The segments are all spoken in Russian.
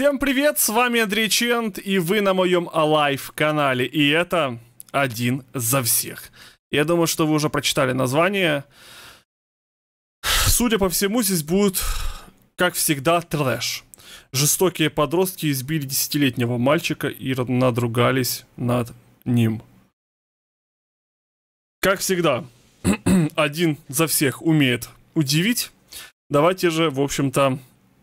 Всем привет, с вами Андрей Ченд, и вы на моем Alive канале, и это один за всех. Я думаю, что вы уже прочитали название. Судя по всему, здесь будет, как всегда, трэш. Жестокие подростки избили 10-летнего мальчика и надругались над ним. Как всегда, один за всех умеет удивить. Давайте же, в общем-то,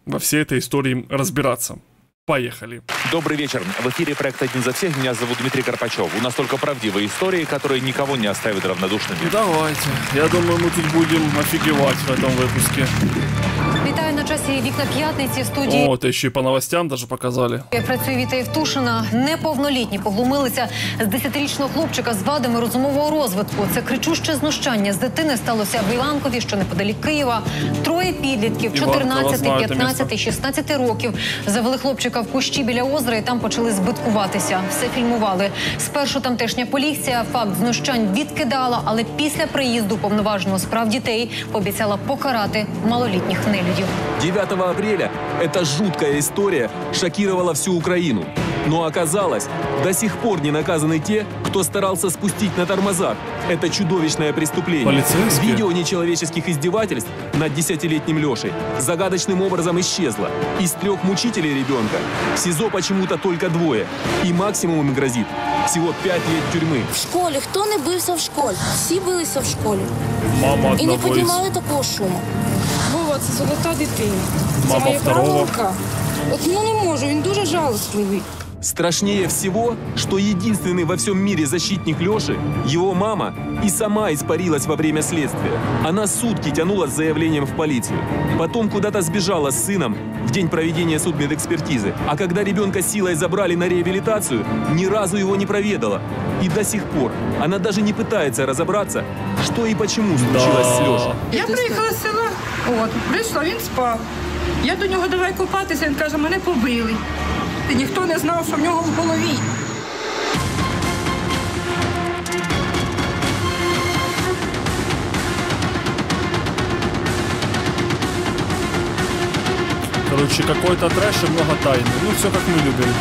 во всей этой истории разбираться. Поехали. Добрый вечер. В эфире проект «Один за всех». Меня зовут Дмитрий Карпачев. У нас только правдивые истории, которые никого не оставят равнодушными. Давайте. Я думаю, мы тут будем офигевать в этом выпуске. Вітаю на часі «Вікна п'ятниці» в студії. О, та ще й по новостям даже показали. Як працює Віта Євтушина, неповнолітні поглумилися з 10-річного хлопчика з вадами розумового розвитку. Це кричуще знущання з дитини сталося в Іванкові, що неподалік Києва. Троє підлітків, 14, 15 і 16 років, завели хлопчика в кущі біля озера і там почали збиткуватися. Все фільмували. Спершу тамтешня поліція факт знущань відкидала, але після приїзду повноважного з прав дітей пообіцяла покарати малолітніх нелюдів. 9 апреля эта жуткая история шокировала всю Украину. Но оказалось, до сих пор не наказаны те, кто старался спустить на тормозах это чудовищное преступление. Видео нечеловеческих издевательств над 10-летним Лешей загадочным образом исчезло. Из трех мучителей ребенка в СИЗО почему-то только двое. И максимум им грозит всего 5 лет тюрьмы. В школе кто не бился в школе? Все билися в школе. Мама и не поднимали такого шума. Це золота дитина. Це моя права рука. От я не можу, він дуже жалостливий. Страшнее всего, что единственный во всем мире защитник Леши, его мама, и сама испарилась во время следствия. Она сутки тянула с заявлением в полицию. Потом куда-то сбежала с сыном в день проведения судмедэкспертизы. А когда ребенка силой забрали на реабилитацию, ни разу его не проведала. И до сих пор она даже не пытается разобраться, что и почему случилось с Лешей. Я приехала с села, вот, пришла, он спал. Я до него давай купаться, он говорит, меня побили. И никто не знал, что у него в голове. Короче, какой-то трэш и много тайны. Ну, все как мы любим.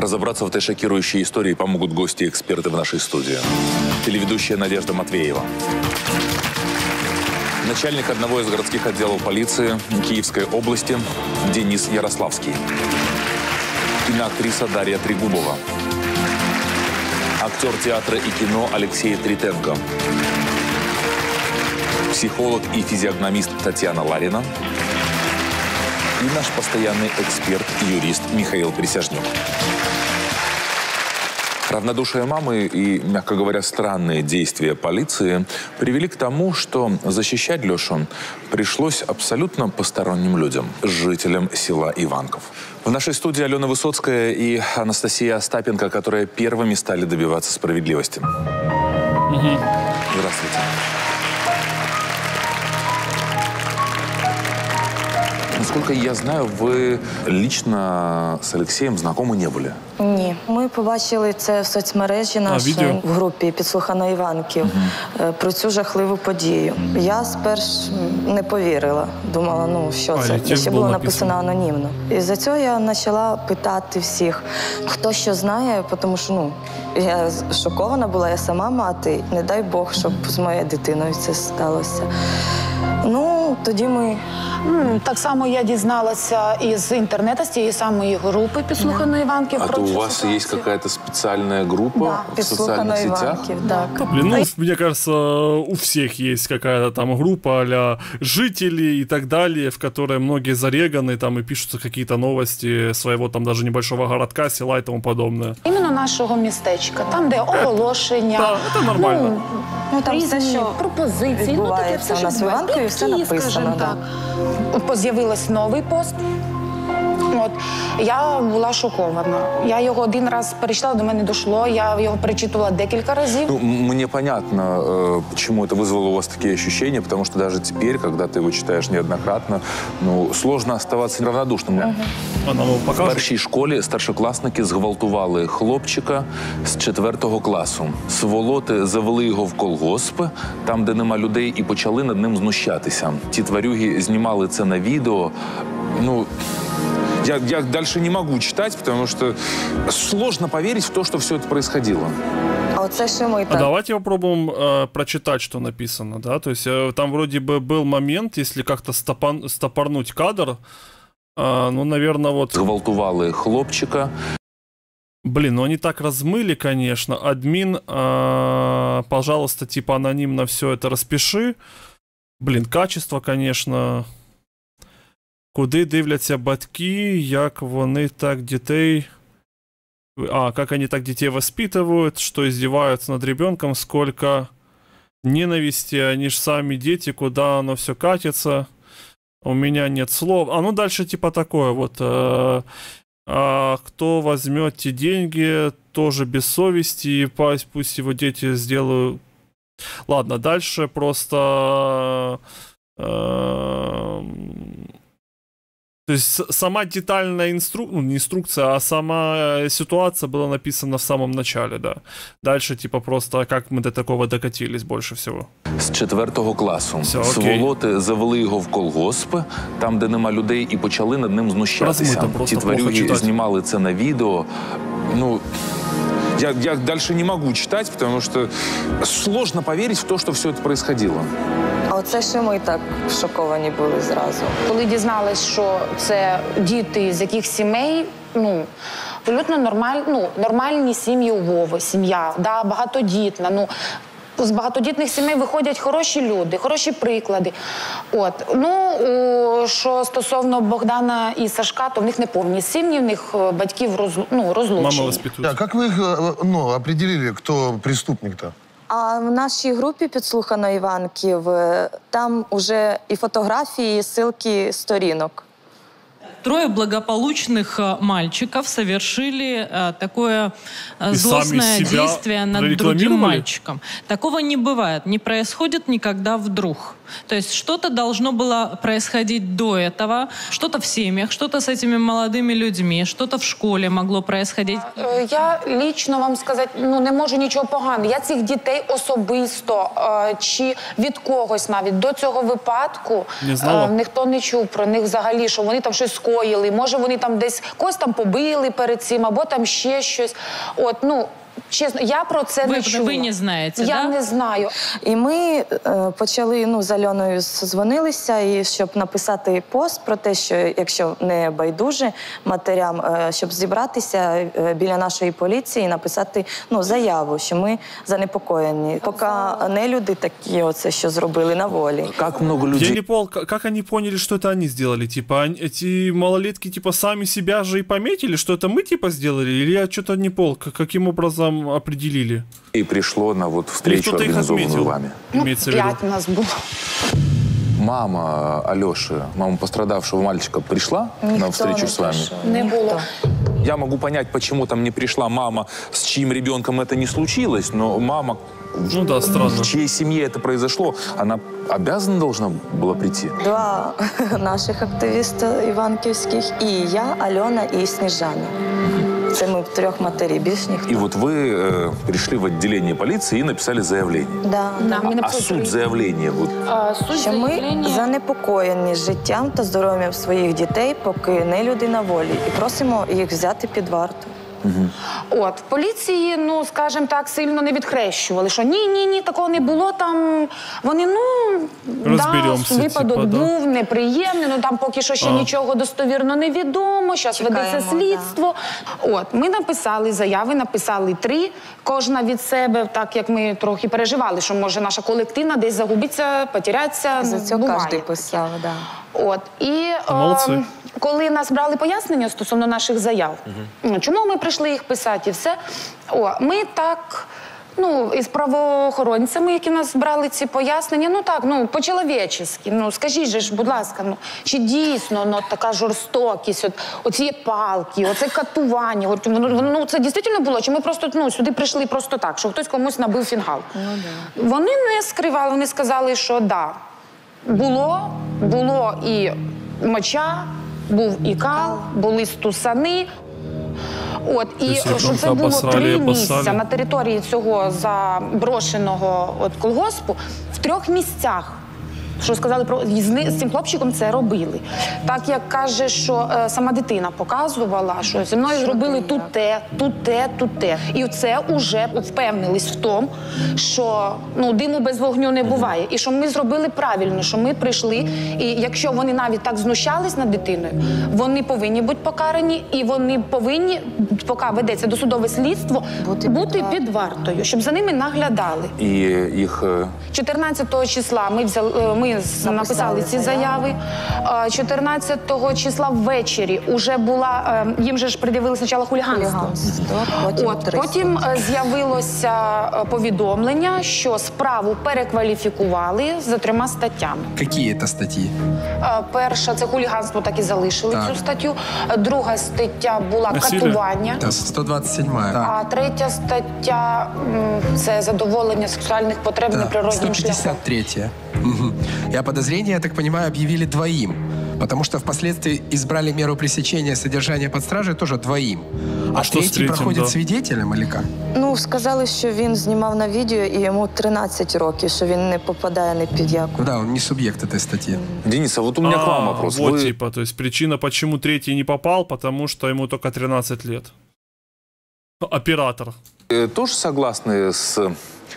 Разобраться в этой шокирующей истории помогут гости и эксперты в нашей студии. Телеведущая Надежда Матвеева. Начальник одного из городских отделов полиции Киевской области Денис Ярославский. Киноактриса Дарья Тригубова. Актер театра и кино Алексей Тритенко. Психолог и физиогномист Татьяна Ларина. И наш постоянный эксперт и юрист Михаил Присяжнюк. Равнодушие мамы и, мягко говоря, странные действия полиции привели к тому, что защищать Лешу пришлось абсолютно посторонним людям, жителям села Иванков. В нашей студии Алена Высоцкая и Анастасия Остапенко, которые первыми стали добиваться справедливости. Здравствуйте. Насколько я знаю, вы лично с Алексеем знакомы не были? Ні. Ми побачили це в соцмережі нашій, в групі «Подслухано Іванків», про цю жахливу подію. Я спершу не повірила. Думала, ну, що це? Ще було написано анонімно. І за цього я почала питати всіх, хто що знає, тому що, ну, я шокована була, я сама мати. Не дай Бог, щоб з моєю дитиною це сталося. Ну, тоді ми... Так само я дізналася із інтернету, з тієї самої групи «Подслухано Іванків». А то у вас есть какая-то специальная группа в социальных сетях? Да. Да, блин, ну, мне кажется, у всех есть какая-то там группа а-ля жителей и так далее, в которой многие зареганы, там и пишутся какие-то новости своего там даже небольшого городка, села и тому подобное. Именно нашего местечка, там, где оголошення. Да, это нормально. Ну, там все, що пропозиції, ну, таке все, що відбувається, скажімо так. Поз'явилось новий пост. От, я була шокована. Я його один раз перечитала, до мене дійшло, я його перечитувала декілька разів. Ну, мені понятно, чому це визвало у вас такі відчуття, тому що навіть тепер, коли ти його читаєш неоднократно, ну, сложно оставатися равнодушним. В першій школі старшокласники зґвалтували хлопчика з 4-го класу. Сволоти завели його в колгосп, там, де нема людей, і почали над ним знущатися. Ті тварюги знімали це на відео. Ну, я дальше не могу читать, потому что сложно поверить в то, что все это происходило. А давайте попробуем прочитать, что написано, да? То есть там вроде бы был момент, если как-то стопорнуть кадр, ну, наверное, вот... Зґвалтували хлопчика. Блин, ну они так размыли, конечно. Админ, пожалуйста, типа анонимно все это распиши. Блин, качество, конечно... Куди дивляться батьки, як вони так детей... А, как они так детей воспитывают, что издеваются над ребенком, сколько ненависти, они же сами дети, куда оно все катится. У меня нет слов. А ну дальше типа такое вот. Кто возьмет те деньги, тоже без совести, пусть его дети сделают... Ладно, дальше просто... То есть сама детальная инструкция, ну, не инструкция, а сама ситуация была написана в самом начале, да. Дальше типа просто, как мы до такого докатились больше всего. С 4-го класу. Все, сволоти завели його в колгосп, там, де нема людей, і почали над ним знущатися. Ті тварюги знімали це на відео. Ну, я дальше не могу читать, потому что сложно поверить в то, что все это происходило. А оце ще ми так шоковані були зразу. Коли дізналися, що це діти з яких сімей, ну, абсолютно нормальні сім'ї у Вови, сім'я, да, багатодітна, ну, з багатодітних сімей виходять хороші люди, хороші приклади. От, ну, що стосовно Богдана і Сашка, то в них не повні сім'ї, в них батьків, ну, розлучені. Так, як ви їх, ну, определили, хто преступник-то? А в нашій групі «Підслухано Іванків» там вже і фотографії, і ссылки сторінок. Трое благополучных мальчиков совершили такое злостное действие над другим мальчиком. Такого не бывает, не происходит никогда вдруг. То есть что-то должно было происходить до этого, что-то в семьях, что-то с этими молодыми людьми, что-то в школе могло происходить. Я лично вам сказать, ну, не можу нічого поганого. Я цих дітей особисто чи від когось навіть до цього випадку ніхто не чув про них взагалі, що вони там щось скоїли, може вони там десь когось там побили перед цим, або там ще щось. От, ну, чесно, я про це не чула. Ви не знаєте, так? Я не знаю. І ми почали, ну, з Альоною дзвонилися, і щоб написати пост про те, що якщо не байдуже матерям, щоб зібратися біля нашої поліції і написати, ну, заяву, що ми занепокоєні. Поки не люди такі оце, що зробили на волі. Як багато людей... Я не пол, як вони поняли, що це вони зробили? Типа, ці малолітки, типа, самі себе ж і помітили, що це ми, типа, зробили? Или я що-то не пол, яким образом определили. И пришло на вот встречу, организованную вами. Ну, 5 у нас было. Мама Алёши, мама пострадавшего мальчика, пришла на встречу с вами? Не было. Я могу понять, почему там не пришла мама, с чьим ребенком это не случилось, но мама, ну, да, в чьей семье это произошло, она обязана должна была прийти? Два наших активиста иванкиевских, и я, Алена и Снежана. Это мы трёх матерей, больше никто. И вот вы пришли в отделение полиции и написали заявление. Да. А суть заявления? Вот. Що ми занепокоєні життям та здоров'ям своїх дітей, поки не люди на волі, і просимо їх взяти під варту. От, в поліції, ну, скажімо так, сильно не відхрещували, що ні-ні-ні, такого не було, там, вони, ну, да, випадок був неприємний, ну, там поки що ще нічого достовірно невідомо, зараз ведеться слідство. От, ми написали заяви, написали 3, кожна від себе, так як ми трохи переживали, що, може, наша колективна десь загубиться, потеряться, буває. За цього кожен писав, так. От, і коли нас брали пояснення стосовно наших заяв, чому ми прийшли їх писати і все, ми так, ну, із правоохоронцями, які нас брали ці пояснення, ну так, ну, по-чоловічески, ну, скажіть же ж, будь ласка, ну, чи дійсно, ну, така жорстокість, оці палки, оце катування, ну, це дійсно було, чи ми просто, ну, сюди прийшли просто так, що хтось комусь набив фінгал? Вони не скривали, вони сказали, що да, було і моча, Був і кал, були стусани. От, і що це було 3 місця на території цього заброшеного колгоспу, в 3 місцях. Що сказали, з цим хлопчиком це робили. Так як каже, що сама дитина показувала, що зі мною зробили тут те, тут те, тут те. І це вже впевнились в тому, що диму без вогню не буває. І що ми зробили правильно, що ми прийшли. І якщо вони навіть так знущались над дитиною, вони повинні бути покарані. І вони повинні, поки ведеться досудове слідство, бути під вартою, щоб за ними наглядали. 14 числа ми написали ці заяви. 14 числа ввечері вже була, їм же ж пред'явили спочатку хуліганство. Потім з'явилося повідомлення, що справу перекваліфікували за 3 статтями. Які це статті? Перша – це хуліганство, так і залишили цю статтю. Друга стаття була катування. 127-я. А 3-я стаття – це задоволення сексуальних потреб неприродним шляхом. 153-я. И о подозрении, я так понимаю, объявили 2, потому что впоследствии избрали меру пресечения содержания под стражей тоже 2. А 3-й проходит свидетелем или как? Ну, сказали, что он снимал на видео, и ему 13 лет, что он не попадает ни под яку. Да, он не субъект этой статьи. Денис, а вот у меня к вам вопрос. Вот типа, то есть причина, почему 3-й не попал, потому что ему только 13 лет. Оператор. Тоже согласны с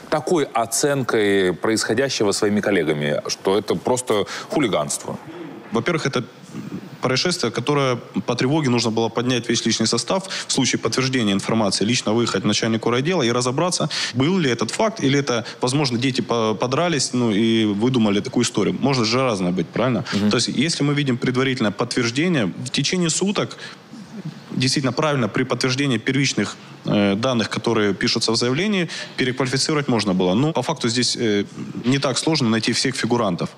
такой оценкой происходящего своими коллегами, что это просто хулиганство? Во-первых, это происшествие, которое по тревоге нужно было поднять весь личный состав в случае подтверждения информации, лично выехать начальнику райдела и разобраться, был ли этот факт, или это, возможно, дети подрались, ну, и выдумали такую историю. Может же разное быть, правильно? Угу. То есть, если мы видим предварительное подтверждение, в течение суток действительно правильно при подтверждении первичных данных, которые пишутся в заявлении, переквалифицировать можно было. Но по факту здесь не так сложно найти всех фигурантов.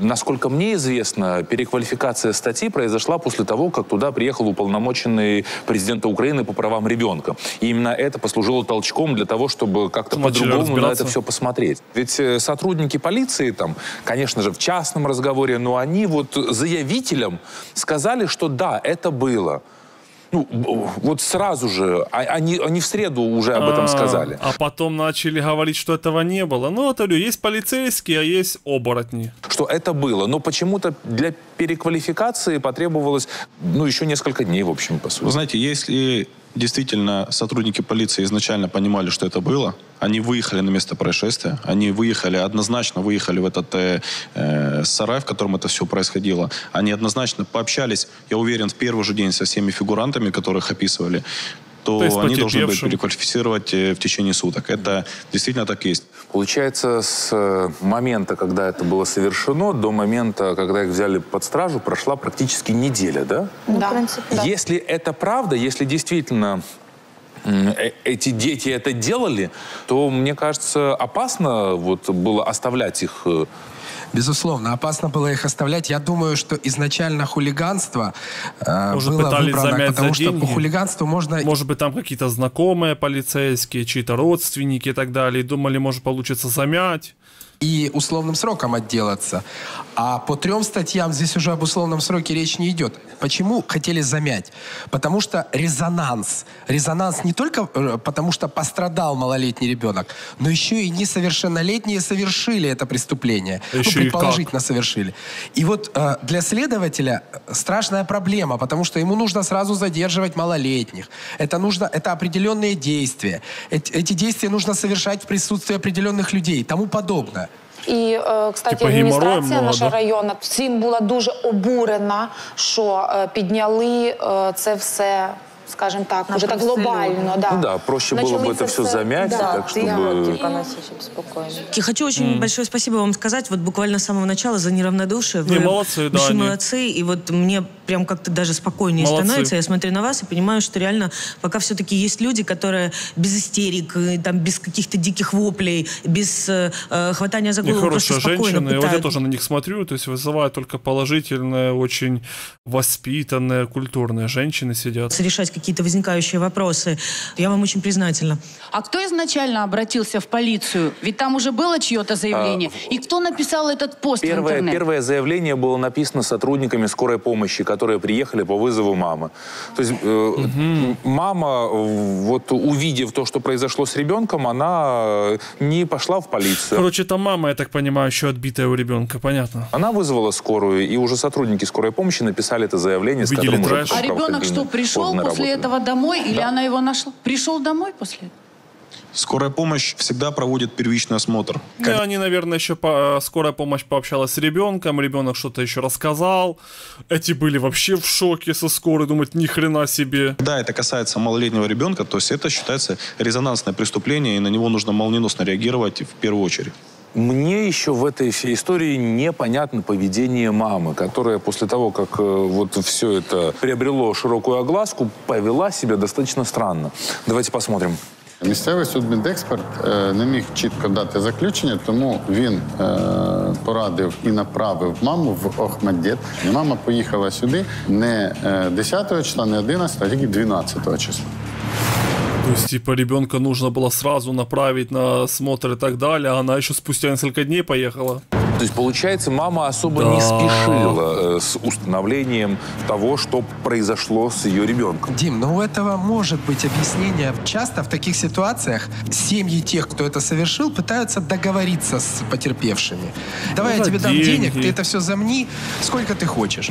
Насколько мне известно, переквалификация статьи произошла после того, как туда приехал уполномоченный президента Украины по правам ребенка. И именно это послужило толчком для того, чтобы как-то по-другому на это все посмотреть. Ведь сотрудники полиции, там, конечно же, в частном разговоре, но они вот заявителям сказали, что да, это было. Ну, вот сразу же, они в среду уже об этом сказали. А потом начали говорить, что этого не было. Ну, вот, есть полицейские, а есть оборотни. Что это было, но почему-то для переквалификации потребовалось, ну, еще несколько дней, в общем, по сути. Вы знаете, если действительно сотрудники полиции изначально понимали, что это было, они выехали на место происшествия, они выехали, однозначно выехали в этот сарай, в котором это все происходило. Они однозначно пообщались, я уверен, в первый же день со всеми фигурантами, которых описывали, то они должны были переквалифицировать в течение суток. Это действительно так есть. Получается, с момента, когда это было совершено, до момента, когда их взяли под стражу, прошла практически неделя, да? Да. Если это правда, если действительно эти дети это делали, то, мне кажется, опасно вот было оставлять их. Безусловно, опасно было их оставлять. Я думаю, что изначально хулиганство было выбрано, потому что по хулиганству можно... Может быть, там какие-то знакомые полицейские, чьи-то родственники и так далее. Думали, может, получится замять. И условным сроком отделаться. А по 3 статьям здесь уже об условном сроке речь не идет. Почему хотели замять? Потому что резонанс. Резонанс не только потому, что пострадал малолетний ребенок, но еще и несовершеннолетние совершили это преступление. Ну, предположительно совершили. И вот для следователя страшная проблема, потому что ему нужно сразу задерживать малолетних. Это определенные действия. Эти действия нужно совершать в присутствии определенных людей и тому подобное. І, кстати, адміністрація нашого району всім була дуже обурена, що підняли це все, скажем так, уже так глобально. Да. Ну да, проще было бы это все замять, так чтобы... Я хочу очень большое спасибо вам сказать, вот буквально с самого начала за неравнодушие. Вы молодцы, да, очень молодцы, и вот мне прям как-то даже спокойнее становится. Я смотрю на вас и понимаю, что реально пока все-таки есть люди, которые без истерик, там, без каких-то диких воплей, без хватания за голову, просто спокойно пытают. Вот я тоже на них смотрю, то есть вызывают только положительные, очень воспитанные, культурные женщины сидят. Решать какие-то возникающие вопросы. Я вам очень признательна. А кто изначально обратился в полицию? Ведь там уже было чье-то заявление. И кто написал этот пост в интернет? Первое заявление было написано сотрудниками скорой помощи, которые приехали по вызову мамы. То есть мама, вот увидев то, что произошло с ребенком, она не пошла в полицию. Короче, там мама, я так понимаю, еще отбитая у ребенка, понятно. Она вызвала скорую, и уже сотрудники скорой помощи написали это заявление, с которым уже... А ребенок что, пришел после этого домой, или она его нашла? Пришел домой после этого? Скорая помощь всегда проводит первичный осмотр. Да, они, наверное, еще скорая помощь пообщалась с ребенком, ребенок что-то еще рассказал. Эти были вообще в шоке со скорой, думают, ни хрена себе. Да, это касается малолетнего ребенка, то есть это считается резонансное преступление, и на него нужно молниеносно реагировать в первую очередь. Мне еще в этой всей истории непонятно поведение мамы, которая после того, как вот все это приобрело широкую огласку, повела себя достаточно странно. Давайте посмотрим. Місцевий судмедексперт не міг чітко дати заключення, тому він порадив і направив маму в Охматдет. Мама поїхала сюди не 10-го числа, не 11-го, а тільки 12-го числа. То есть, типа, ребенка нужно было сразу направить на осмотр и так далее, а она еще спустя несколько дней поехала. То есть, получается, мама особо не спешила с установлением того, что произошло с ее ребенком. Дим, ну у этого может быть объяснение. Часто в таких ситуациях семьи тех, кто это совершил, пытаются договориться с потерпевшими. Давай, ну, я тебе дам денег, ты это все замни, сколько ты хочешь.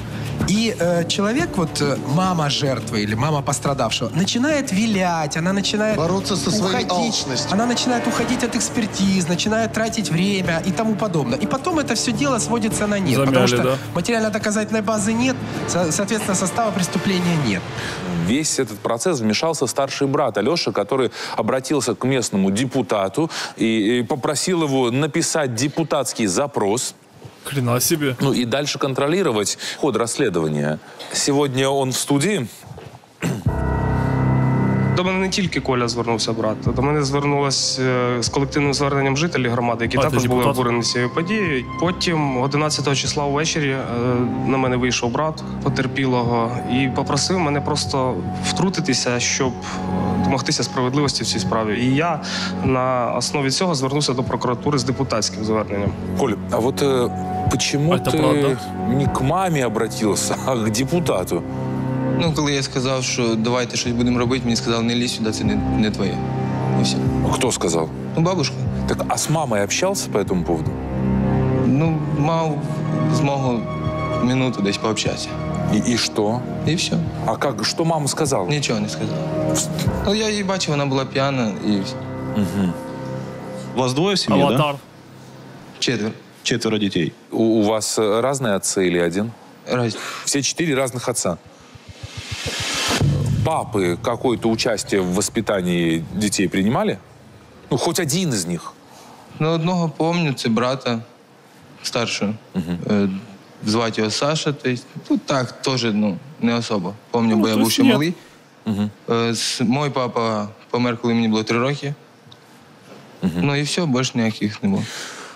И человек, вот мама жертвы или мама пострадавшего, начинает вилять, она начинает бороться со своей алчностью. Она начинает уходить от экспертиз, начинает тратить время и тому подобное. И потом это все дело сводится на нет, потому что материально-доказательной базы нет, соответственно, состава преступления нет. Весь этот процесс вмешался старший брат Алеша, который обратился к местному депутату и попросил его написать депутатский запрос. Хрена себе. Ну и дальше контролировать ход расследования. Сегодня он в студии. До мене не тільки Коля звернувся, брат. До мене звернулась з колективним зверненням жителі громади, які також були обурені цією подією. Потім 11 числа ввечері на мене вийшов брат потерпілого і попросив мене просто втрутитися, щоб домогтися справедливості в цій справі. І я на основі цього звернувся до прокуратури з депутатським зверненням. Коль, а от чому ти не к мамі обратився, а к депутату? Ну, коли я сказав, що давайте щось будемо робити, мені сказали, не лізь сюди, це не твоє. І все. А хто сказав? Ну, бабушка. Так, а з мамою спілкувався по цьому поводу? Ну, мав змогу минуту десь пообщатися. І що? І все. А як, що мама сказала? Нічого не сказала. Ну, я її бачив, вона була п'яна і все. Угу. У вас двоє в сім'ї, да? Аватар. Четверо. Четверо дітей. У вас різні отці чи один? Різні. Всі чотири різних отця. Папы какое-то участие в воспитании детей принимали? Ну, хоть один из них. Ну, одного помню, это брата старшего. Звать его Саша, то есть, ну, так, тоже, ну, не особо. Помню, бо я был еще малый. Мой папа помер, когда мне было 3 года. Ну, и все, больше никаких не было.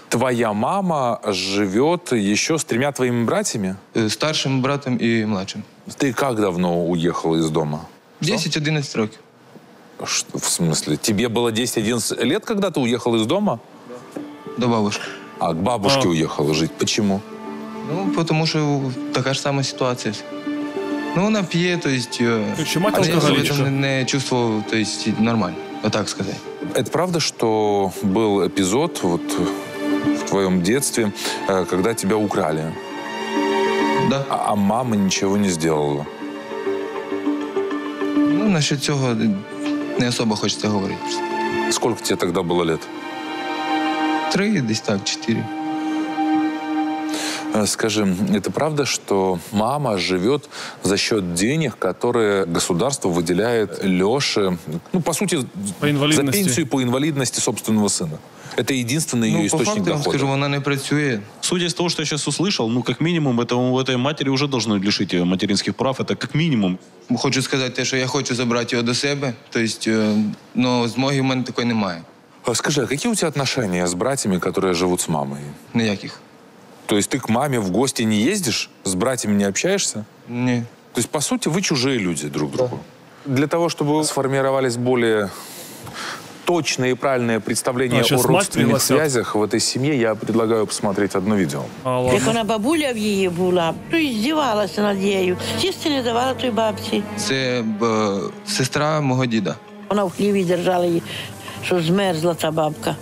Твоя мама живет еще с 3 твоими братьями? Старшим братом и младшим. Ты как давно уехала из дома? 10-11 лет. Что, в смысле? Тебе было 10-11 лет, когда ты уехала из дома? Да. До бабушки. А к бабушке уехала жить. Почему? Ну, потому что такая же самая ситуация. Ну, она пьет, то есть... А я себя не чувствовал, то есть, нормально. Вот так сказать. Это правда, что был эпизод, вот... в твоем детстве, когда тебя украли. Да. А мама ничего не сделала. Ну, насчет этого не особо хочется говорить. Сколько тебе тогда было лет? 3, десь так, 4. Скажи, это правда, что мама живет за счет денег, которые государство выделяет Леше, ну, по сути, за пенсию по инвалидности собственного сына? Это единственный ее источник дохода. Ну, по факту, скажу, она не працюет. Судя из того, что я сейчас услышал, ну, как минимум, этой матери уже должны лишить ее материнских прав, это как минимум. Хочу сказать, что я хочу забрать ее до себя, то есть, но змоги у меня такой немає. Скажи, а какие у тебя отношения с братьями, которые живут с мамой? Никаких. То есть ты к маме в гости не ездишь? С братьями не общаешься? Нет. То есть, по сути, вы чужие люди друг другу? для того, чтобы сформировались более точное и правильное представление о родственных связях в этой семье, я предлагаю посмотреть одно видео. Как она бабуля в ей была, то издевалась над ею, чисто не давала той бабці. Это сестра моего деда. Она в хлеве держала ее, что змерзла та бабка.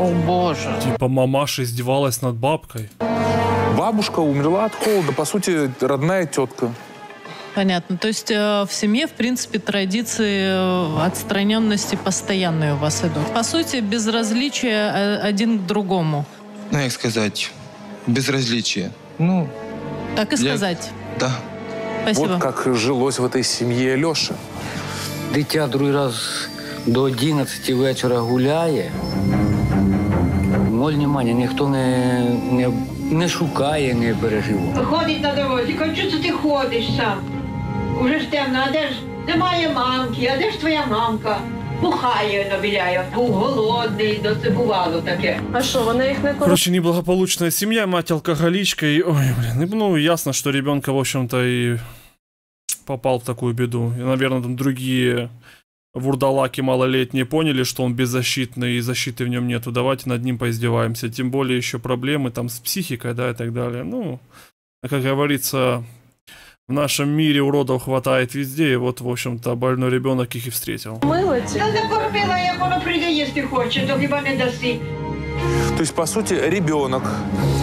О боже. Типа мамаша издевалась над бабкой. Бабушка умерла от холода, по сути, родная тетка. Понятно. То есть в семье, в принципе, традиции отстраненности постоянные у вас идут. По сути, безразличие один к другому. Ну, как сказать, безразличие. Ну, так и сказать. Да. Спасибо. Вот как жилось в этой семье Лёше. Дитя другой раз до 11 вечера гуляет. Ноль внимания, никто не шукает, не переживает. Ходит на дороге, хочу, что ты ходишь сам. Уже ж темно, а де ж немає мамки, а де ж твоя мамка? Бухає, набіляє. Був голодний, це бувало таке. А що, вона їх не... Короче, неблагополучная семья, мать алкоголичка и... Ой, блин, ну ясно, что ребенка, в общем-то, и попал в такую беду. И, наверное, там другие вурдалаки малолетние поняли, что он беззащитный, и защиты в нем нету. Давайте над ним поиздеваемся. Тем более еще проблемы там с психикой, да, и так далее. Ну, как говорится... В нашем мире уродов хватает везде, и вот, в общем-то, больной ребенок их и встретил. То есть, по сути, ребенок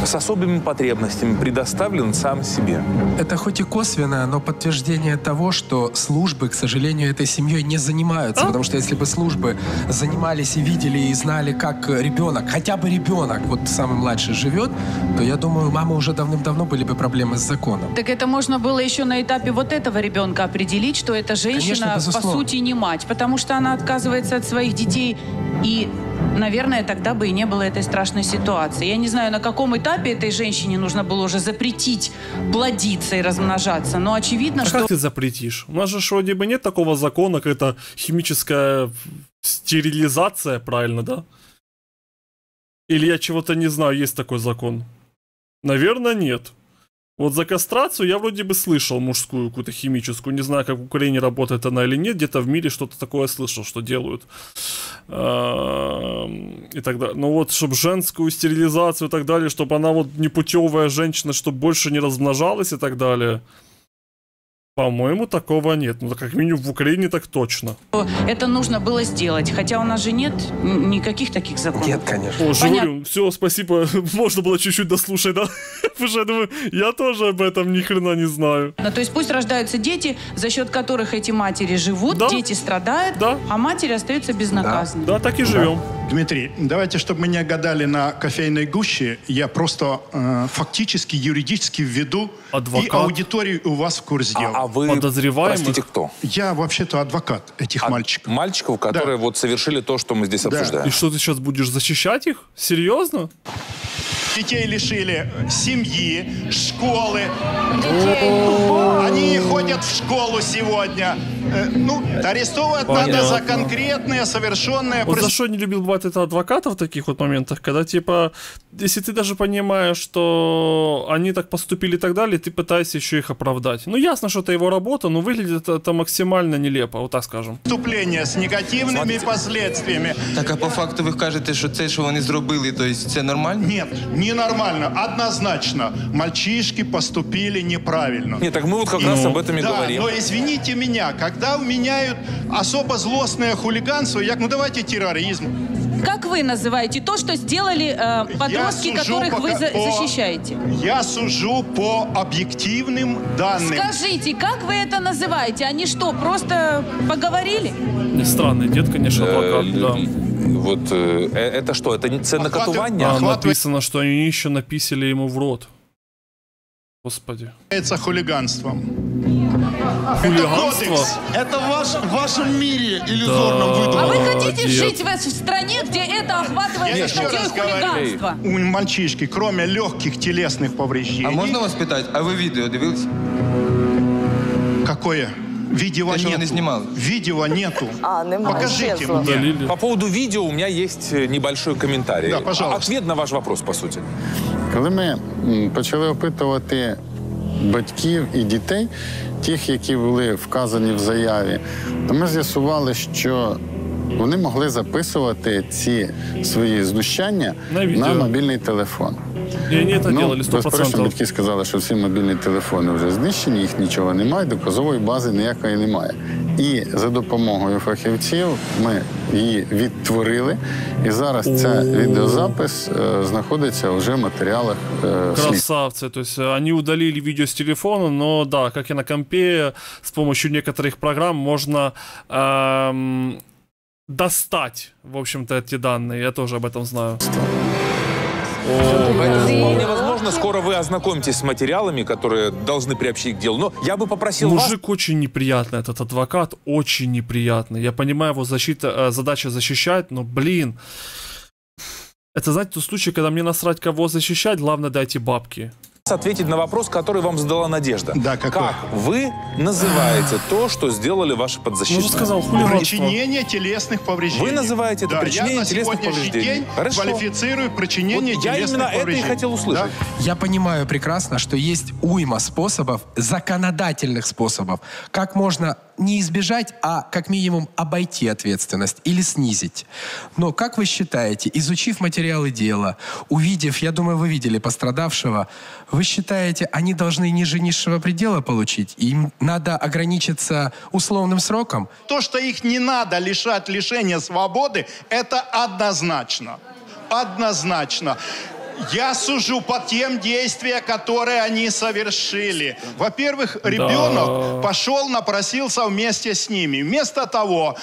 с особыми потребностями предоставлен сам себе. Это хоть и косвенное, но подтверждение того, что службы, к сожалению, этой семьей не занимаются. Потому что если бы службы занимались и видели, и знали, как ребенок, хотя бы ребенок, вот самый младший, живет, то, я думаю, у мамы уже давным-давно были бы проблемы с законом. Так это можно было еще на этапе вот этого ребенка определить, что эта женщина, конечно, по сути, не мать. Потому что она отказывается от своих детей и... Наверное, тогда бы и не было этой страшной ситуации. Я не знаю, на каком этапе этой женщине нужно было уже запретить плодиться и размножаться, но очевидно, что... Как ты запретишь? У нас же вроде бы нет такого закона, как это химическая стерилизация, правильно, да? Или я чего-то не знаю, есть такой закон? Наверное, нет. Вот за кастрацию я вроде бы слышал мужскую какую-то химическую. Не знаю, как в Украине работает она или нет. Где-то в мире что-то такое слышал, что делают. И так далее. Но вот, чтобы женскую стерилизацию и так далее, чтобы она вот непутевая женщина, чтобы больше не размножалась и так далее. По-моему, такого нет. Ну, как минимум в Украине так точно. Это нужно было сделать. Хотя у нас же нет никаких таких законов. Нет, конечно. О, Журю, все, спасибо. Можно было чуть-чуть дослушать, да? Потому что я думаю, я тоже об этом ни хрена не знаю. Ну, то есть пусть рождаются дети, за счет которых эти матери живут, да? Дети страдают, да? А матери остаются безнаказанными. Да, да, так и живем. Да. Дмитрий, давайте, чтобы мы не гадали на кофейной гуще, я просто фактически, юридически введу и аудиторию у вас в курс дела. А вы подозреваемых? Простите, кто? Я вообще-то адвокат этих мальчиков. Мальчиков, которые вот совершили то, что мы здесь обсуждаем. И что, ты сейчас будешь защищать их? Серьезно? Детей лишили семьи, школы. Они не ходят в школу сегодня. Ну, арестовывать надо за конкретные совершенные... Вот за что не любил бывает это адвокатов в таких вот моментах, когда типа, если ты даже понимаешь, что они так поступили и так далее, ты пытаешься еще их оправдать. Ну, ясно, что это его работа, но выглядит это максимально нелепо, вот так скажем. Вступление с негативными последствиями. Так, а по факту вы скажете, что это, что они сделали, то есть это нормально? Нет, ненормально, однозначно. Мальчишки поступили неправильно. Нет, так мы вот как раз об этом и говорим. Но извините меня, когда вменяют особо злостное хулиганство, я, ну давайте терроризм. Как вы называете то, что сделали подростки, которых вы защищаете? Я сужу по объективным данным. Скажите, как вы это называете? Они что, просто поговорили? Странный дед, конечно, адвокат, да. Вот это что, это не ценокатувание? Написано, что они еще написали ему в рот. Господи. Это хулиганством. Хулиганство? Это в вашем мире иллюзорном выдуманном. А вы хотите жить в стране, где это охватывает статьей хулиганства? У мальчишки, кроме легких телесных повреждений... А можно вас питать? А вы видео дивились? Какое? Видео нету. Не снимал. Видео нету. Покажите мне. По поводу видео у меня есть небольшой комментарий. Да, пожалуйста. Ответ на ваш вопрос, по сути. Когда мы начали опитывать батьків і дітей, тих, які були вказані в заяві, то ми з'ясували, що вони могли записувати ці свої знущання на мобільний телефон. І вони це робили 100%. Безперечно, батьки сказали, що всі мобільні телефони вже знищені, їх нічого немає, доказової бази ніякої немає. І за допомогою фахівців ми її відтворили. І зараз ця відеозапис знаходиться вже в матеріалах слідства. Красавці. Тобто вони удалили відео з телефону, але, да, як і на компі, з допомогою деяких програм можна достать, в общем-то, эти данные. Я тоже об этом знаю. Вполне возможно, скоро вы ознакомитесь с материалами, которые должны приобщить к делу. Но я бы попросил вас... Мужик очень неприятный, этот адвокат, очень неприятный. Я понимаю, его задача защищать, но, блин... Это, знаете, тот случай, когда мне насрать, кого защищать, главное, дайте бабки. Ответить на вопрос, который вам задала Надежда. Да, как вы называете то, что сделали ваши подзащитные? Ну, сказал, причинение телесных повреждений. Вы называете это причинение телесных повреждений. Хорошо. Квалифицирую причинение телесных повреждений. Я именно это и хотел услышать. Да? Я понимаю прекрасно, что есть уйма способов, законодательных способов, как можно не избежать, а как минимум обойти ответственность или снизить. Но как вы считаете, изучив материалы дела, увидев, я думаю, вы видели пострадавшего, вы считаете, они должны ниже низшего предела получить? Им надо ограничиться условным сроком? То, что их не надо лишать лишения свободы, это однозначно. Однозначно. Я сужу по тем действиям, которые они совершили. Во-первых, ребенок пошел, напросился вместе с ними. Вместо того...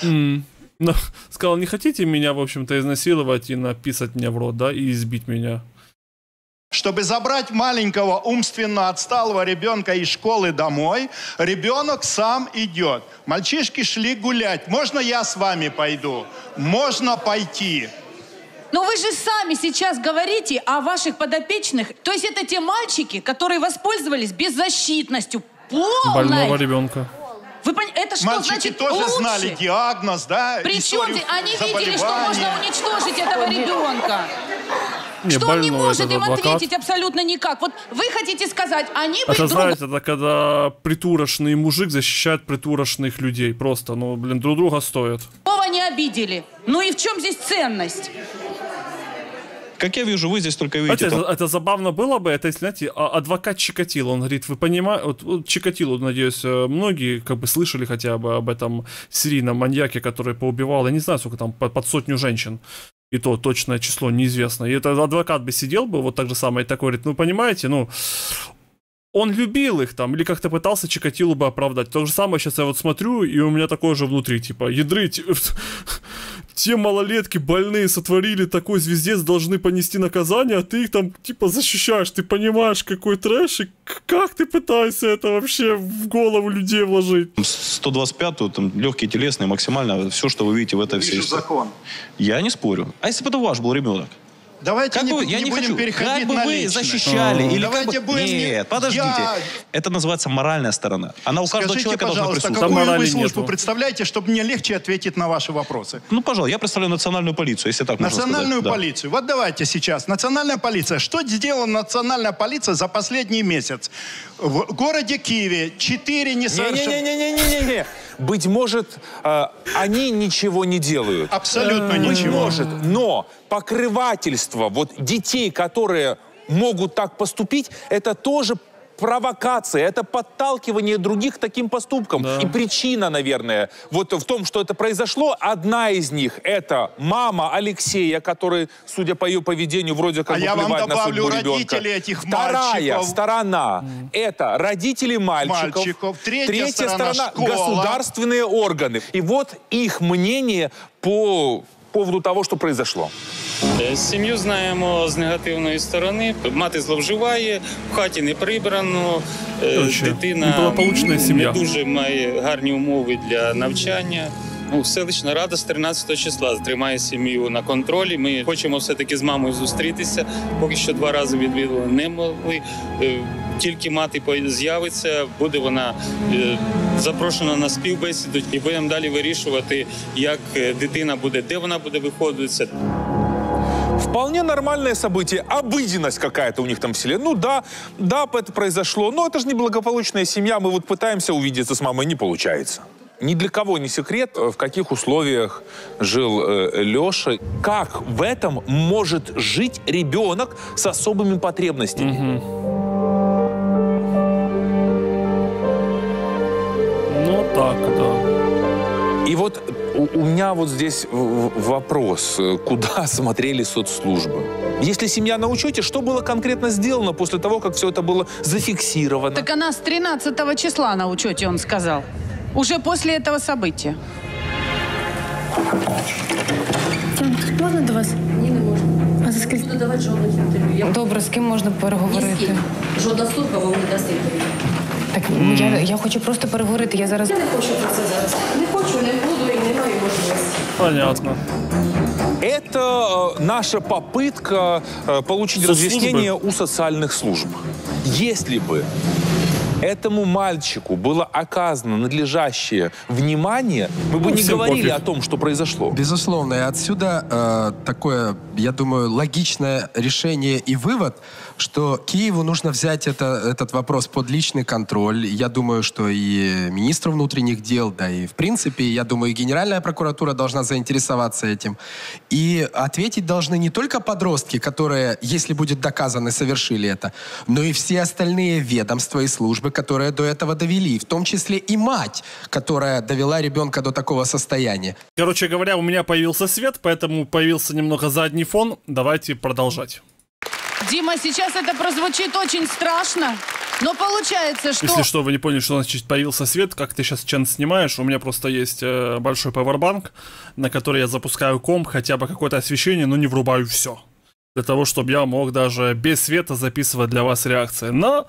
Сказал, не хотите меня, в общем-то, изнасиловать и написать мне в рот, да, и избить меня? Чтобы забрать маленького умственно отсталого ребенка из школы домой, ребенок сам идет. Мальчишки шли гулять. Можно я с вами пойду? Можно пойти. Но вы же сами сейчас говорите о ваших подопечных. То есть это те мальчики, которые воспользовались беззащитностью полной. Больного ребенка. Вы понимаете, это что мальчики значит тоже лучше? Знали диагноз, да? Причем они видели, что можно уничтожить этого ребенка. Что он не может им ответить абсолютно никак. Вот вы хотите сказать, они бы... Это, знаете, это когда притурочный мужик защищает притурочных людей. Просто, ну, блин, друг друга стоят. Кого не обидели? Ну и в чем здесь ценность? Как я вижу, вы здесь только видите... Это забавно было бы, это, если, знаете, адвокат Чикатило, он говорит, вы понимаете, вот, Чикатило, надеюсь, многие как бы слышали хотя бы об этом серийном маньяке, который поубивал, я не знаю, сколько там, под 100 женщин. И то точное число неизвестно. И этот адвокат бы сидел бы, вот так же самое, и такой говорит, ну, понимаете, ну... Он любил их там, или как-то пытался Чикатило бы оправдать. То же самое сейчас я вот смотрю, и у меня такое же внутри, типа, ядры... Те малолетки больные сотворили такой звездец, должны понести наказание, а ты их там, типа, защищаешь. Ты понимаешь, какой трэш, и как ты пытаешься это вообще в голову людей вложить? 125-ю, там, легкие телесные, максимально, все, что вы видите в этой всей... закон. Я не спорю. А если бы это ваш был ребенок? Давайте как не, бы, я не будем хочу. Переходить как на личное. Вы защищали? Или давайте как бы... будем... Нет, подождите. Я... Это называется моральная сторона. Она у каждого человека должна присутствовать. Скажите, пожалуйста, какую вы службу представляете, чтобы мне легче ответить на ваши вопросы? Ну, пожалуй, я представляю национальную полицию, если так национальную можно сказать. Полицию. Да. Вот давайте сейчас. Национальная полиция. Что сделала национальная полиция за последний месяц? В городе Киеве 4 несовершеннолетних... Не-не-не-не-не-не-не. Быть может, они ничего не делают. Абсолютно ничего. Может, но покрывательство вот детей, которые могут так поступить, это тоже провокация, это подталкивание других к таким поступкам. Да. И причина, наверное, вот в том, что это произошло, одна из них это мама Алексея, который, судя по ее поведению, вроде как бы плевать на судьбу ребенка. Вторая сторона это родители мальчиков. Третья сторона государственные органы. И вот их мнение по поводу того, что произошло. Сім'ю знаємо з негативної сторони. Мати зловживає, в хаті не прибрано, дитина не дуже має гарні умови для навчання. Ну, селищна рада з 13 числа тримає сім'ю на контролі. Ми хочемо все-таки з мамою зустрітися. Поки що 2 рази відвідали не могли. Тільки мати з'явиться, буде вона запрошена на співбесіду і будемо далі вирішувати, як дитина буде, де вона буде виходитися. Вполне нормальное событие. Обыденность какая-то у них там в селе. Ну да, это произошло. Но это же неблагополучная семья. Мы вот пытаемся увидеться с мамой, не получается. Ни для кого не секрет, в каких условиях жил Леша. Как в этом может жить ребенок с особыми потребностями? Ну так, да. И вот у меня вот здесь вопрос, куда смотрели соцслужбы? Если семья на учете, что было конкретно сделано после того, как все это было зафиксировано? Так она с 13 числа на учете, он сказал. Уже после этого события. Тянка, можно до вас? Ніна, можна. А за скільки? Буду давати жодних інтерв'ю. Добре, з ким можна переговорити? Жодна служба вам не дасть інтерв'ю. Так, я хочу просто переговорити, я зараз... Я не хочу про це зараз. Не хочу, не буду і не маю можливості. Понятно. Это наша попытка получить разъяснение у социальных служб. Если бы этому мальчику было оказано надлежащее внимание, мы бы не говорили о том, что произошло. Безусловно. И отсюда такое, я думаю, логичное решение и вывод, что Киеву нужно взять этот вопрос под личный контроль. Я думаю, что и министр внутренних дел, да и в принципе, я думаю, и Генеральная прокуратура должна заинтересоваться этим. И ответить должны не только подростки, которые, если будет доказано, совершили это, но и все остальные ведомства и службы, которые до этого довели, в том числе и мать, которая довела ребенка до такого состояния. Короче говоря, у меня появился свет, поэтому появился немного задний фон. Давайте продолжать. Дима, сейчас это прозвучит очень страшно, но получается, что... Если что, вы не поняли, что у нас появился свет, как ты сейчас Ченд снимаешь, у меня просто есть большой пауэрбанк, на который я запускаю комп, хотя бы какое-то освещение, но не врубаю все. Для того, чтобы я мог даже без света записывать для вас реакции. Но...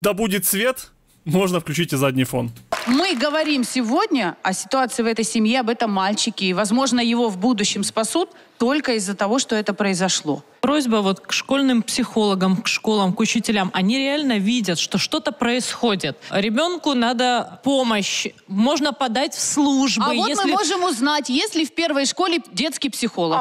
Да будет свет, можно включить и задний фон. Мы говорим сегодня о ситуации в этой семье, об этом мальчике. И, возможно, его в будущем спасут только из-за того, что это произошло. Просьба вот к школьным психологам, к школам, к учителям. Они реально видят, что что-то происходит. Ребенку надо помощь. Можно подать в службы. А вот если... мы можем узнать, есть ли в первой школе детский психолог.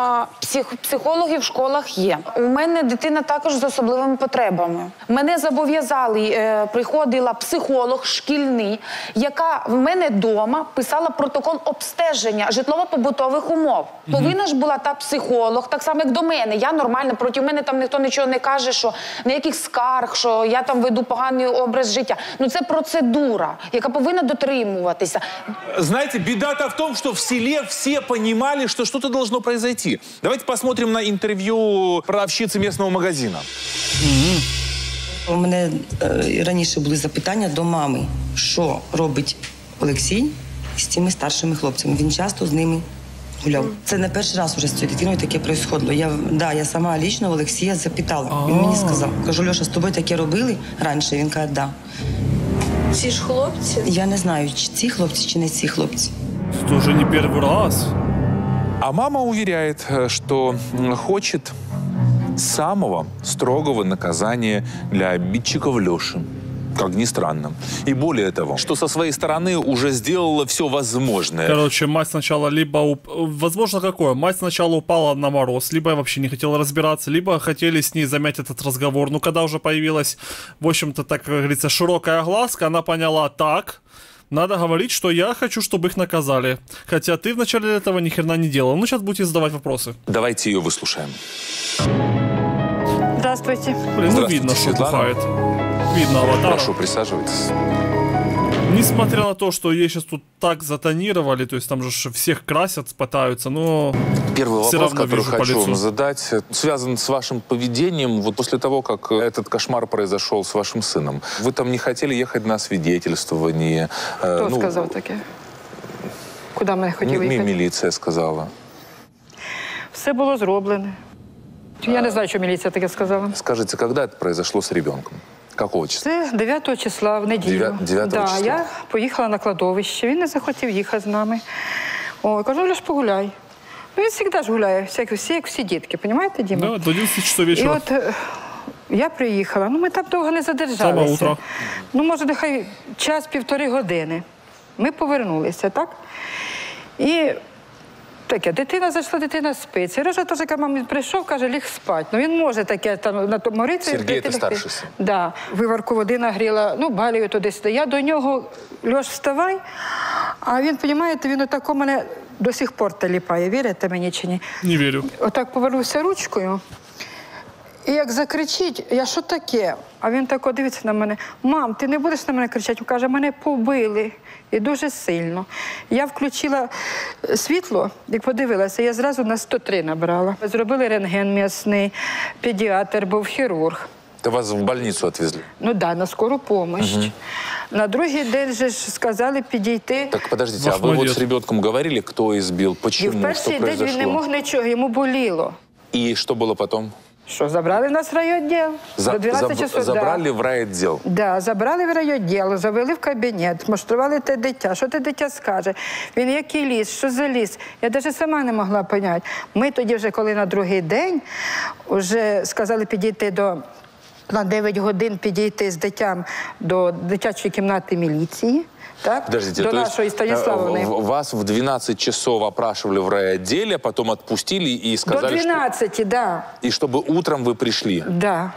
Психологи в школах є. У мене дитина також з особливими потребами. Мене зобов'язали, приходила психолог шкільний, яка в мене дома писала протокол обстеження житлово-побутових умов. Повинна ж була та психолог, так само як до мене. Я нормально, проти мене там ніхто нічого не каже, що ніяких скарг, що я там веду поганий образ життя. Ну це процедура, яка повинна дотримуватися. Знаете, беда-то в том, что в селе все понимали, что что-то должно произойти. Давайте посмотрим на интервью продавщицы местного магазина. У мене раніше були запитання до мами, що робить Олексій з цими старшими хлопцями. Він часто з ними гуляв. Це не перший раз уже з цією дитиною таке происходило. Я сама лично Олексія запитала. Він мені сказав, кажу, Льоша, з тобою таке робили раніше? Він каже, да. Ці ж хлопці? Я не знаю, чи ці хлопці, чи не ці хлопці. Це вже не перший раз. А мама уверяет, что хочет самого строгого наказания для обидчиков Леши. Как ни странно. И более того, что со своей стороны уже сделала все возможное. Короче, мать сначала либо... Возможно, какое? Мать сначала упала на мороз, либо вообще не хотела разбираться, либо хотели с ней замять этот разговор. Но когда уже появилась, в общем-то, так, как говорится, широкая глазка, она поняла, так... Надо говорить, что я хочу, чтобы их наказали. Хотя ты вначале этого ни хрена не делал. Ну, сейчас будете задавать вопросы. Давайте ее выслушаем. Здравствуйте. Блин, ну видно, что бухает. Видно, аватар. Прошу, присаживайтесь. Несмотря на то, что ей сейчас тут так затонировали, то есть там же всех красят, пытаются, но... Первый вопрос, который хочу вам задать, связан с вашим поведением. Вот после того, как этот кошмар произошел с вашим сыном, вы там не хотели ехать на освидетельствование. Кто сказал такое? Куда мы хотели ехать? Милиция сказала. Все было сделано. Я не знаю, что милиция такое сказала. Скажите, когда это произошло с ребенком? Какого числа? Це 9 числа, в неділю. 9 числа? Я поїхала на кладовище, він не захотів їхати з нами. Кажу, Леш, погуляй. Ну, він завжди ж гуляє, як всі дітки, розумієте, Діма? Да, до 11 часов вечора. І от я приїхала, ну ми так довго не задержалися. Саме утро. Ну, може, нехай час, півтори години. Ми повернулися, так? І Таке, дитина зайшла, дитина спить. Сережа теж, як мамі прийшов, каже, ліг спать. Ну, він може таке, там, натоморитися. Сергій, ти старший син. Да. Виварку води нагріла, ну, балію туди-сюди. Я до нього, Льош, вставай. А він, розумієте, він отако мене до сих пор таліпає. Вірите мені чи ні? Не вірю. Отак повернувся ручкою. І як закричить, я що таке? А він так дивиться на мене. Мам, ти не будеш на мене кричати? Він каже, мене побили. І дуже сильно. Я включила світло, як подивилася, я зразу на 103 набрала. Зробили рентген м'ясний, педіатр був, хірург. Та вас в больницю відвезли? Ну так, на скору допомогу. На другий день же сказали підійти. Так, подождіть, а ви з дитином говорили, хто збив, чому, що произошло? І в перший день він не мог нічого, йому боліло. І що було потім? Что, забрали нас в райотдел? До 12 часов, забрали в райотдел? Да, забрали в райотдел, завели в кабинет, муштрували те дитя. Что те дитя скаже? Він який ліс, що за ліс? Я даже сама не могла понять. Ми тоді вже, коли на другий день, вже сказали підійти до... на 9 годин підійти з дитям до дитячої кімнати міліції, так? Подождите, до нашої Станіславовної. Вас в 12 часов опрашивали в райотделі, а потім відпустили і сказали, що... До 12, що... да. І щоб утром ви прийшли? Да.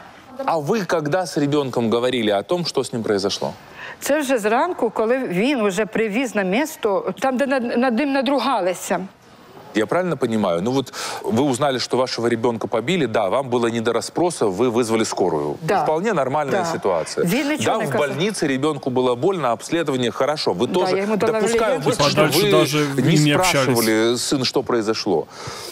А ви коли з дитином говорили о том, що з ним произошло? Це вже зранку, коли він вже привіз на місто, там, де над ним надругалися. Я правильно понимаю? Ну вот вы узнали, что вашего ребенка побили, да, вам было не до расспроса, вы вызвали скорую. Да. Вполне нормальная да. ситуация. Да, в больнице ребенку было больно, обследование хорошо. Вы да, тоже, допускаю, что вы не спрашивали, сын, что произошло.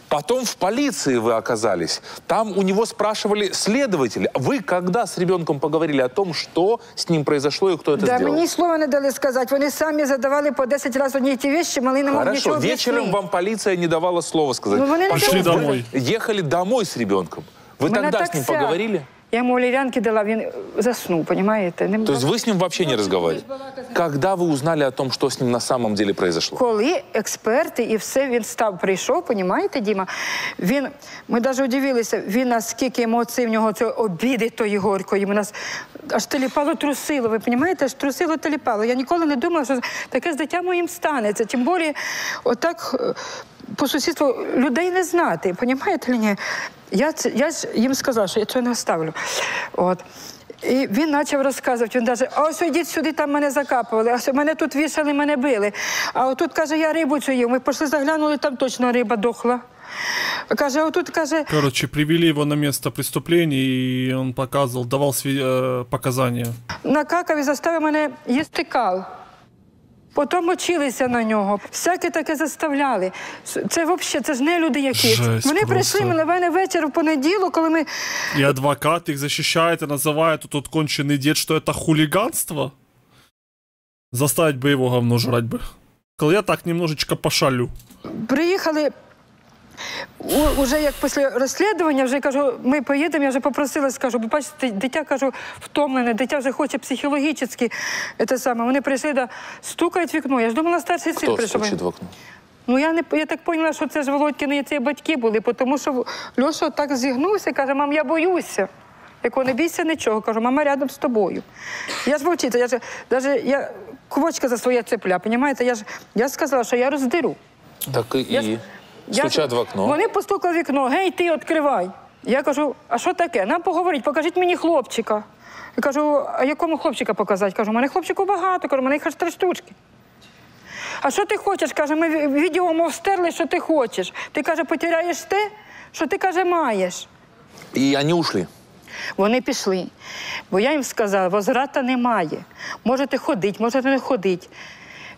Потом в полиции вы оказались, там у него спрашивали следователи. Вы когда с ребенком поговорили о том, что с ним произошло и кто это да, сделал? Да, мне ни слова не дали сказать, они сами задавали по 10 раз одни эти вещи, малый не мог ничего объяснить. Хорошо, вечером вам полиция не давала слова сказать. Ну, пошли домой. Ехали домой с ребенком. Вы меня тогда так с ним поговорили? Я ему валерьянки дала, он заснул, понимаете? Не... То есть вы с ним вообще не разговаривали? Когда вы узнали о том, что с ним на самом деле произошло? Коли эксперты и все, он став, пришел, понимаете, Дима? Він, мы даже удивились, он, насколько эмоций у него, обиды той горькой, у нас аж телепало, трусило, вы понимаете, аж трусило, телепало. Я никогда не думала, что такое с дитя моим станется, тем более, вот так... По сусідству людей не знати, розумієте, ні? Я їм сказала, що я цього не оставлю. І він почав розказувати, він каже, а ось йдіть сюди, там мене закапували, а мене тут вішали, мене били. А отут, каже, я рибу цю їв, ми пішли, заглянули, там точно риба дохла. Каже, отут, каже... Короче, привели його на місце преступлення, і він показував, давав показання. Накакав і заставив мене їсти кал. Потім училися на нього, всяке таке заставляли. Це взагалі, це ж не люди якісь. Вони прийшли на мене ввечері в понеділок, коли ми... І адвокат їх захищає, називає тут кончений дід, що це хуліганство? Заставить би його говно жрати би. Коли я так немножечко пошалю. Приїхали... Уже як після розслідування, вже кажу, ми поїдемо, я вже попросила, скажу, бо бачите, дитя, кажу, втомлене, дитя вже хоче психологічно, це саме, вони прийшли, стукають в вікно, я ж думала, старший син прийшов. Хто стучить в вікно? Ну, я так поняла, що це ж Володькини і ці батьки були, тому що Льоша так зігнувся, каже, мам, я боюся. Я кажу, не бійся нічого, кажу, мама рядом з тобою. Я ж вовчиця, я ж, навіть, я квочка за своє цепля, розумієте, я сказала, що я роздеру. Так і... Стучать в окно. Вони постукали в вікно. Гей, ти, відкривай. Я кажу, а що таке? Нам поговоріть, покажіть мені хлопчика. Я кажу, а якому хлопчика показати? Кажу, у мене хлопчику багато, кажу, у мене їх аж 3 штучки. А що ти хочеш? Каже, ми відео мов стерли, що ти хочеш. Ти, каже, потеряєш те, що ти, каже, маєш. І вони ушли? Вони пішли. Бо я їм сказала, возврата немає. Можете ходити, можете не ходити.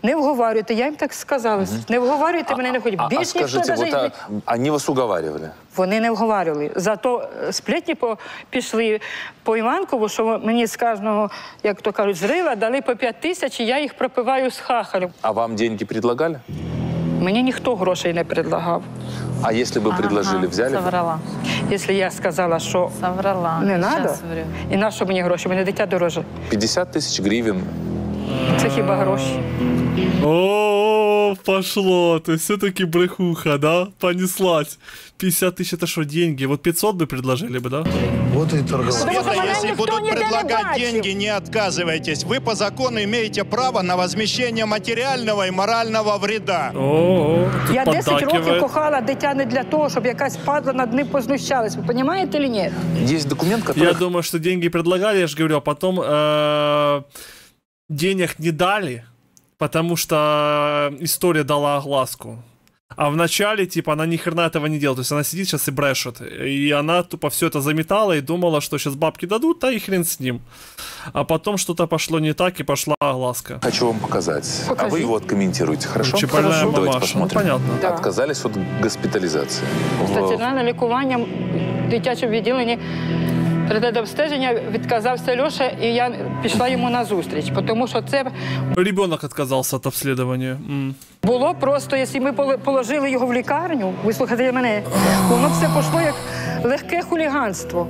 Не вговаривайте, я им так сказала. Не вговаривайте, мене не ходить. А скажите, вот они вас уговаривали? Вони не вговаривали. Зато сплетні пішли по Іванкову, що мені з кожного, як то кажуть, зрива дали по 5000, і я їх пропиваю з хахалем. А вам деньги предлагали? Мені ніхто грошей не предлагав. А якщо б ви предложили, взяли? Соврала. Якщо я сказала, що не треба, і на що мені гроші? Мене дитя дороже. 50 тисяч гривень. Це хіба гроші? О, пошло. Ты все-таки брехуха, да? Понеслась. 50 тысяч это что, деньги? Вот 500 бы предложили бы, да? Вот и торговля. Если будут предлагать деньги, не отказывайтесь. Вы по закону имеете право на возмещение материального и морального вреда. Я 10 років кохала дитя не для того, чтобы якась падла над ним познущалась. Вы понимаете или нет? Есть документ, который... Я думаю, что деньги предлагали, я же говорю, а потом... Денег не дали, потому что история дала огласку. А в начале, типа, она ни хрена этого не делала. То есть она сидит сейчас и брешет. И она тупо все это заметала и думала, что сейчас бабки дадут, да и хрен с ним. А потом что-то пошло не так и пошла огласка. Хочу вам показать. Покажи. А вы его откомментируете, хорошо? Чепальная мамаша. Давайте посмотрим. Ну, понятно. Да. Отказались от госпитализации. Стационарное лікування в дитячому відділенні. Від обстеження відказався Льоша, і я пішла йому назустріч, тому що це... Ребенок відказався від обслідування. Було просто, якщо ми положили його в лікарню, вислухайте мене, воно все пішло як легке хуліганство.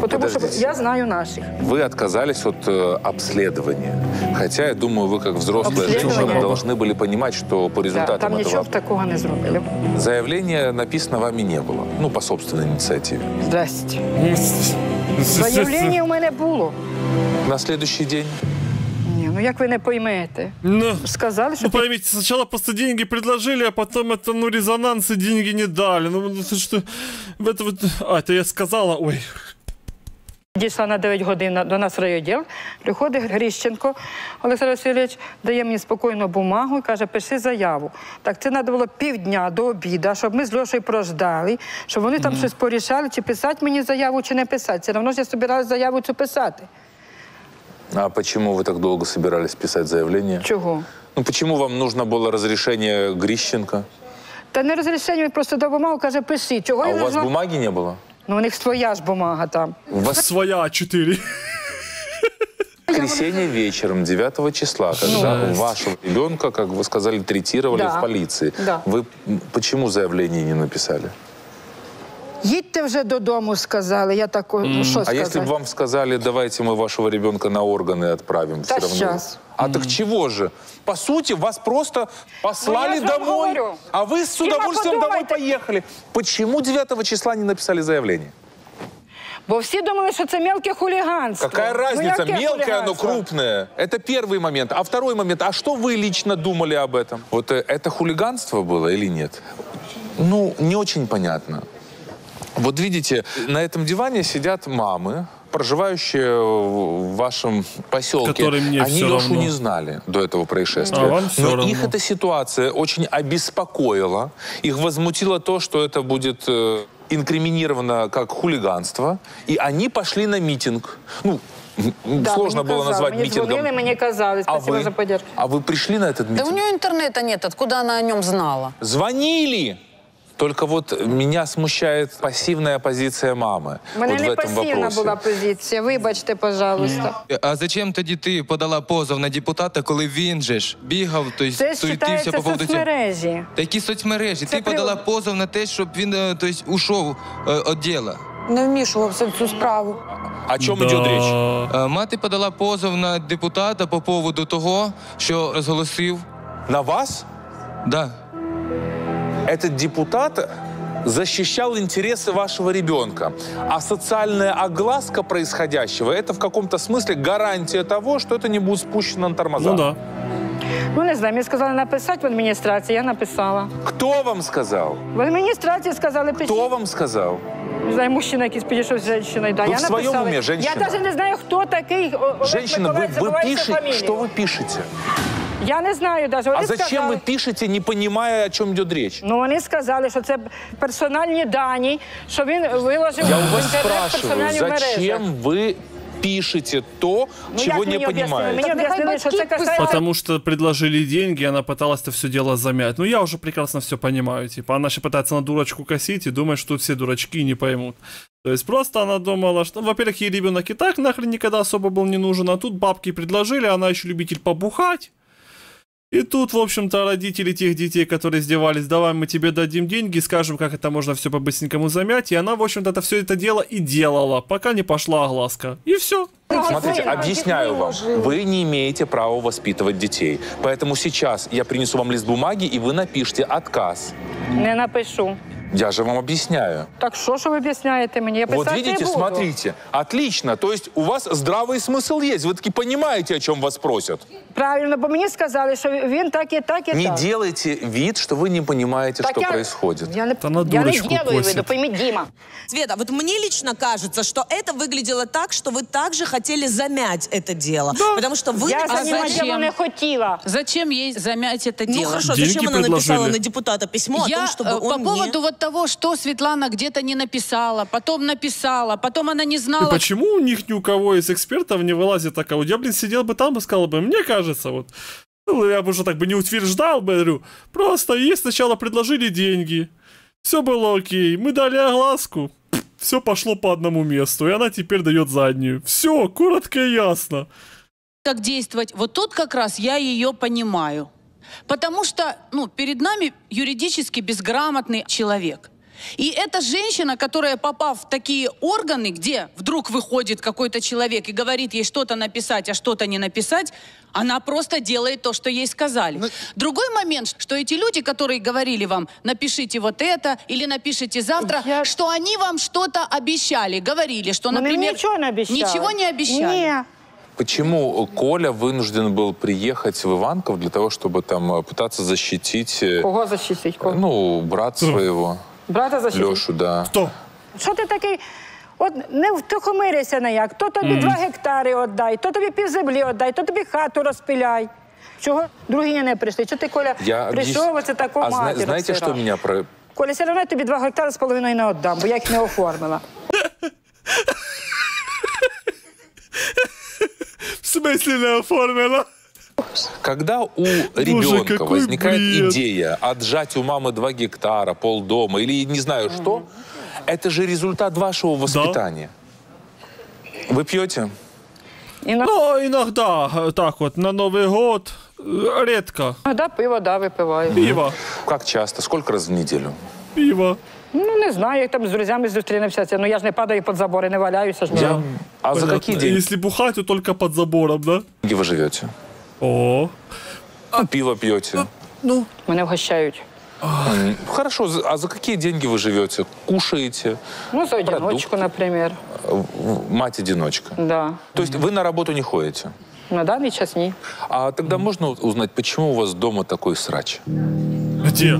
Потому что я знаю наших. Вы отказались от обследования. Хотя, я думаю, вы, как взрослая женщина, должны были понимать, что по результатам там этого... Там ничего такого не сделали. Заявление написано вами не было. Ну, по собственной инициативе. Здрасте. Заявление у меня было. На следующий день? Не, ну как вы не поймете? Ну, сказали, что... Ну, поймите, сначала просто деньги предложили, а потом это, ну, резонанс и деньги не дали. Ну, что... Это вот... А, это я сказала, ой... Дійшла на 9 годин до нас в райвідділ, приходить Гріщенко Олексій Васильович, дає мені спокійну бумагу і каже, пиши заяву. Так це треба було півдня до обіду, щоб ми з Льошою прождали, щоб вони там щось порішали, чи писати мені заяву, чи не писати. Все одно ж я збиралася заяву цю писати. А почему вы так долго собирались писать заявление? Чего? Ну, почему вам нужно было разрешение Грищенко? Да не разрешение, просто до бумагу, каже, пиши. Чего? А у вас бумаги не было? Ну, у них своя ж бумага там. У вас своя А4. Воскресенье вечером, 9 числа, когда вашего ребенка, как вы сказали, третировали в полиции. Да. Вы почему заявление не написали? Едьте уже додому, сказали. Я такой, что сказать? А если бы вам сказали, давайте мы вашего ребенка на органы отправим, все равно. Сейчас. А так чего же? По сути, вас просто послали домой, а вы с удовольствием домой поехали. Почему 9 числа не написали заявление? Бо все думали, что это мелкое хулиганство. Какая разница, мелкое оно, крупное. Это первый момент. А второй момент, а что вы лично думали об этом? Вот это хулиганство было или нет? Ну, не очень понятно. Вот видите, на этом диване сидят мамы, проживающие в вашем поселке. Они Лешу не знали до этого происшествия. Но их эта ситуация очень обеспокоила. Их возмутило то, что это будет инкриминировано как хулиганство. И они пошли на митинг. Ну, сложно было назвать митингом. Мне казалось, спасибо за поддержку. А вы пришли на этот митинг? Да у нее интернета нет, откуда она о нем знала? Звонили! Только вот меня смущает пассивная позиция мамы. У меня вот не пассивная была позиция, вибачте, пожалуйста. А зачем тогда ты подала позов на депутата, когда он же бегал, то есть суетился по поводу... Это соцмережи. Какие соцмережи? Ты подала позов на то, чтобы он, то есть, ушел от дела. Не вмешивался в эту справу. О чем идет речь? Мать подала позов на депутата по поводу того, что разголосил. На вас? Да. Этот депутат защищал интересы вашего ребенка. А социальная огласка происходящего – это в каком-то смысле гарантия того, что это не будет спущено на тормоза. Ну да. Ну не знаю, мне сказали написать в администрации, я написала. Кто вам сказал? В администрации сказали писать. Кто вам сказал? Не знаю, мужчина какой-то перешел с женщиной. Да, вы я в своем написала. Уме, женщина. Я даже не знаю, кто такой. Женщина, вы пишете, что вы пишете? Я не знаю даже. А зачем вы пишете, не понимая, о чем идет речь? Ну, они сказали, что это персональные данные, что он выложил в интернет. Я у вас спрашиваю, зачем вы пишете то, чего не понимаете? Потому что предложили деньги, она пыталась это все дело замять. Ну, я уже прекрасно все понимаю. Типа, она же пытается на дурочку косить и думает, что все дурачки не поймут. То есть просто она думала, что, во-первых, ей ребенок и так нахрен никогда особо был не нужен, а тут бабки предложили, она еще любитель побухать. И тут, в общем-то, родители тех детей, которые издевались, давай мы тебе дадим деньги, скажем, как это можно все по-быстренькому замять. И она, в общем-то, все это дело и делала, пока не пошла огласка. И все. Смотрите, объясняю вам. Вы не имеете права воспитывать детей. Поэтому сейчас я принесу вам лист бумаги, и вы напишите отказ. Не напишу. Я же вам объясняю. Так что же вы объясняете мне? Я вот видите, смотрите. Отлично. То есть у вас здравый смысл есть. Вы таки понимаете, о чем вас просят. Правильно, бо мне сказали, что он так и так и не так. Не делайте вид, что вы не понимаете, так что происходит. Я не делаю вид, пойми, Дима. Света, вот мне лично кажется, что это выглядело так, что вы также хотели замять это дело. Да. Потому что вы... Я зачем? Не хотела. Зачем ей замять это дело? Ну хорошо, деньги зачем предложили? Она написала на депутата письмо о том, чтобы он по поводу того, что Светлана где-то не написала, потом она не знала. И почему у них ни у кого из экспертов не вылазит такого? Я, блин, сидел бы там и сказал бы, мне кажется, вот, ну, я бы уже так бы не утверждал, говорю, просто ей сначала предложили деньги, все было окей, мы дали огласку, все пошло по одному месту, и она теперь дает заднюю. Все, коротко и ясно. Как действовать? Вот тут как раз я ее понимаю. Потому что, ну, перед нами юридически безграмотный человек. И эта женщина, которая, попав в такие органы, где вдруг выходит какой-то человек и говорит ей что-то написать, а что-то не написать, она просто делает то, что ей сказали. Но... Другой момент, что эти люди, которые говорили вам, напишите вот это или напишите завтра, что они вам что-то обещали, говорили, что, например, ничего не обещали. Не. Почему Коля вынужден был приехать в Иванков для того, чтобы там пытаться защитить... Кого защитить? Кого? Ну, брата своего. Брата защитить? Лешу, да. Кто? Что ты такой... От не втихомирися ніяк. То тобі 2 гектари віддай, то тобі півземлі віддай, то тобі хату розпиляй. Чого другі не прийшли? Чого ти, Коля, прийшов, оце таку матір розсирав? А знаєте, що мене... Коля, все одно тобі 2,5 гектара не віддам, бо я їх не оформила. В смысле не оформила? Когда у ребенка возникает идея отжать у мамы 2 гектара, полдома или не знаю что, это же результат вашего воспитания. Да. Вы пьете? Ну, иногда, так вот, на Новый год, редко. Иногда пиво, да, выпиваю. Пиво. Как часто? Сколько раз в неделю? Пиво. Ну, не знаю, я там с друзьями встречаемся, но я же не падаю под заборы, не валяюсь. Да. А понятно. За какие деньги? Если бухать, то только под забором, да? Где вы живете? О. А пиво пьете? Ну. Меня угощают. Хорошо, а за какие деньги вы живете? Кушаете? Ну, за одиночку, например. Мать-одиночка? Да. То есть вы на работу не ходите? На данный час не. А тогда можно узнать, почему у вас дома такой срач? Где?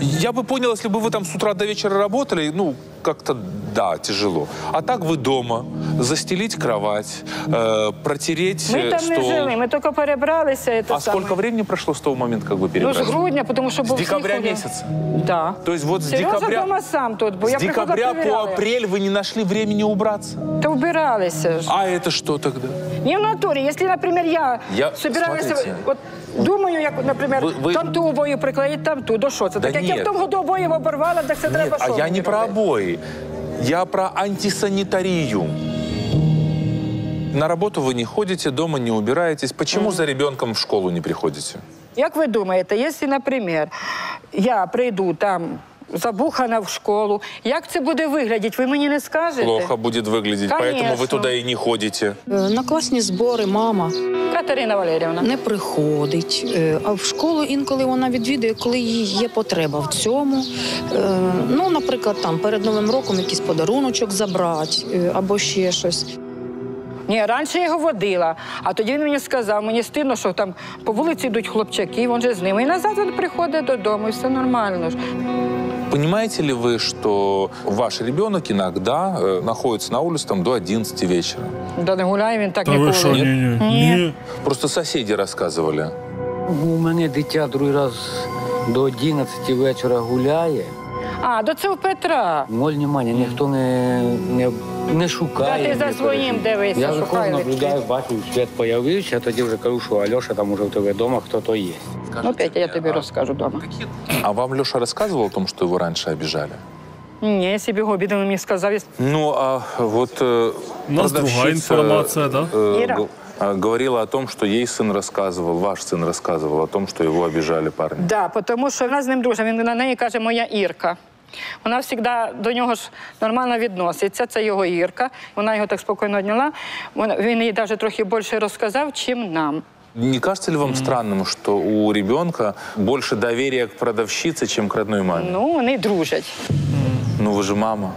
Я бы понял, если бы вы там с утра до вечера работали, ну, как-то, да, тяжело. А так вы дома, застелить кровать, протереть Мы там стол. Не жили, мы только перебрались. А сколько времени прошло с того момента, как вы перебрались? Ну, с грудня, потому что был... С декабря месяца? Да. То есть вот с Сережа декабря... дома сам тут был. С декабря по апрель вы не нашли времени убраться? Да убирались же. А это что тогда? Не в натуре. Если, например, я собиралась... Вот, думаю, як, наприклад, там ту обою приклеїть, там ту. До що це? Так як я в тому году обоїв оборвала, так це треба що? А я не про обої. Я про антисанітарію. На работу вы не ходите, дома не убираетесь. Почему за ребенком в школу не приходите? Как вы думаете, если, например, я приду там... Забухана в школу. Как это будет выглядеть, вы мне не скажете? Плохо будет выглядеть, конечно. Поэтому вы туда и не ходите. На классные сборы мама Катерина Валерьевна не приходит, а в школу иногда она відвідує, когда ей есть потреба в цьому. Ну, например, там, перед Новым роком какой-то подаруночек забрать, або еще что-то. Ні, раніше я його водила, а тоді він мені сказав, мені стидно, що там по вулиці йдуть хлопчаки, він же з ними. І назад він приходить додому, і все нормально. Понимаете ли вы, что ваш ребенок иногда находится на улице там, до 11 вечера? Да не гуляй, він так ніколи. Та ні. Просто соседи рассказывали. У мене дитя другий раз до 11 вечора гуляє. А, до цього Петра. Ноль внимання, ніхто не шукає. Да, ти за своїм дивися, шукає. Я виходно наблюдаю, бачу, світ появився, а тоді вже кажу, що Альоша там уже у тебе вдома, хто-то є. Ну, Петя, я тобі розкажу вдома. А вам Леша розказував о том, що його раніше обіжали? Ні, якщо б його обідали, мені сказав. Ну, а вот... У нас другая информация, да? Ира. Говорила о том, что ей сын рассказывал, ваш сын рассказывал о том, что его обижали парни. Да, потому что она с ним дружит. Она на ней говорит, моя Ирка. Вона всегда до нього ж нормально відноситься, це його Ірка, вона його так спокійно одняла, він їй навіть трохи більше розказав, чим нам. Не кажется ли вам странным, что у ребенка больше доверия к продавщице, чем к родной маме? Ну, они дружат. Ну, вы же мама.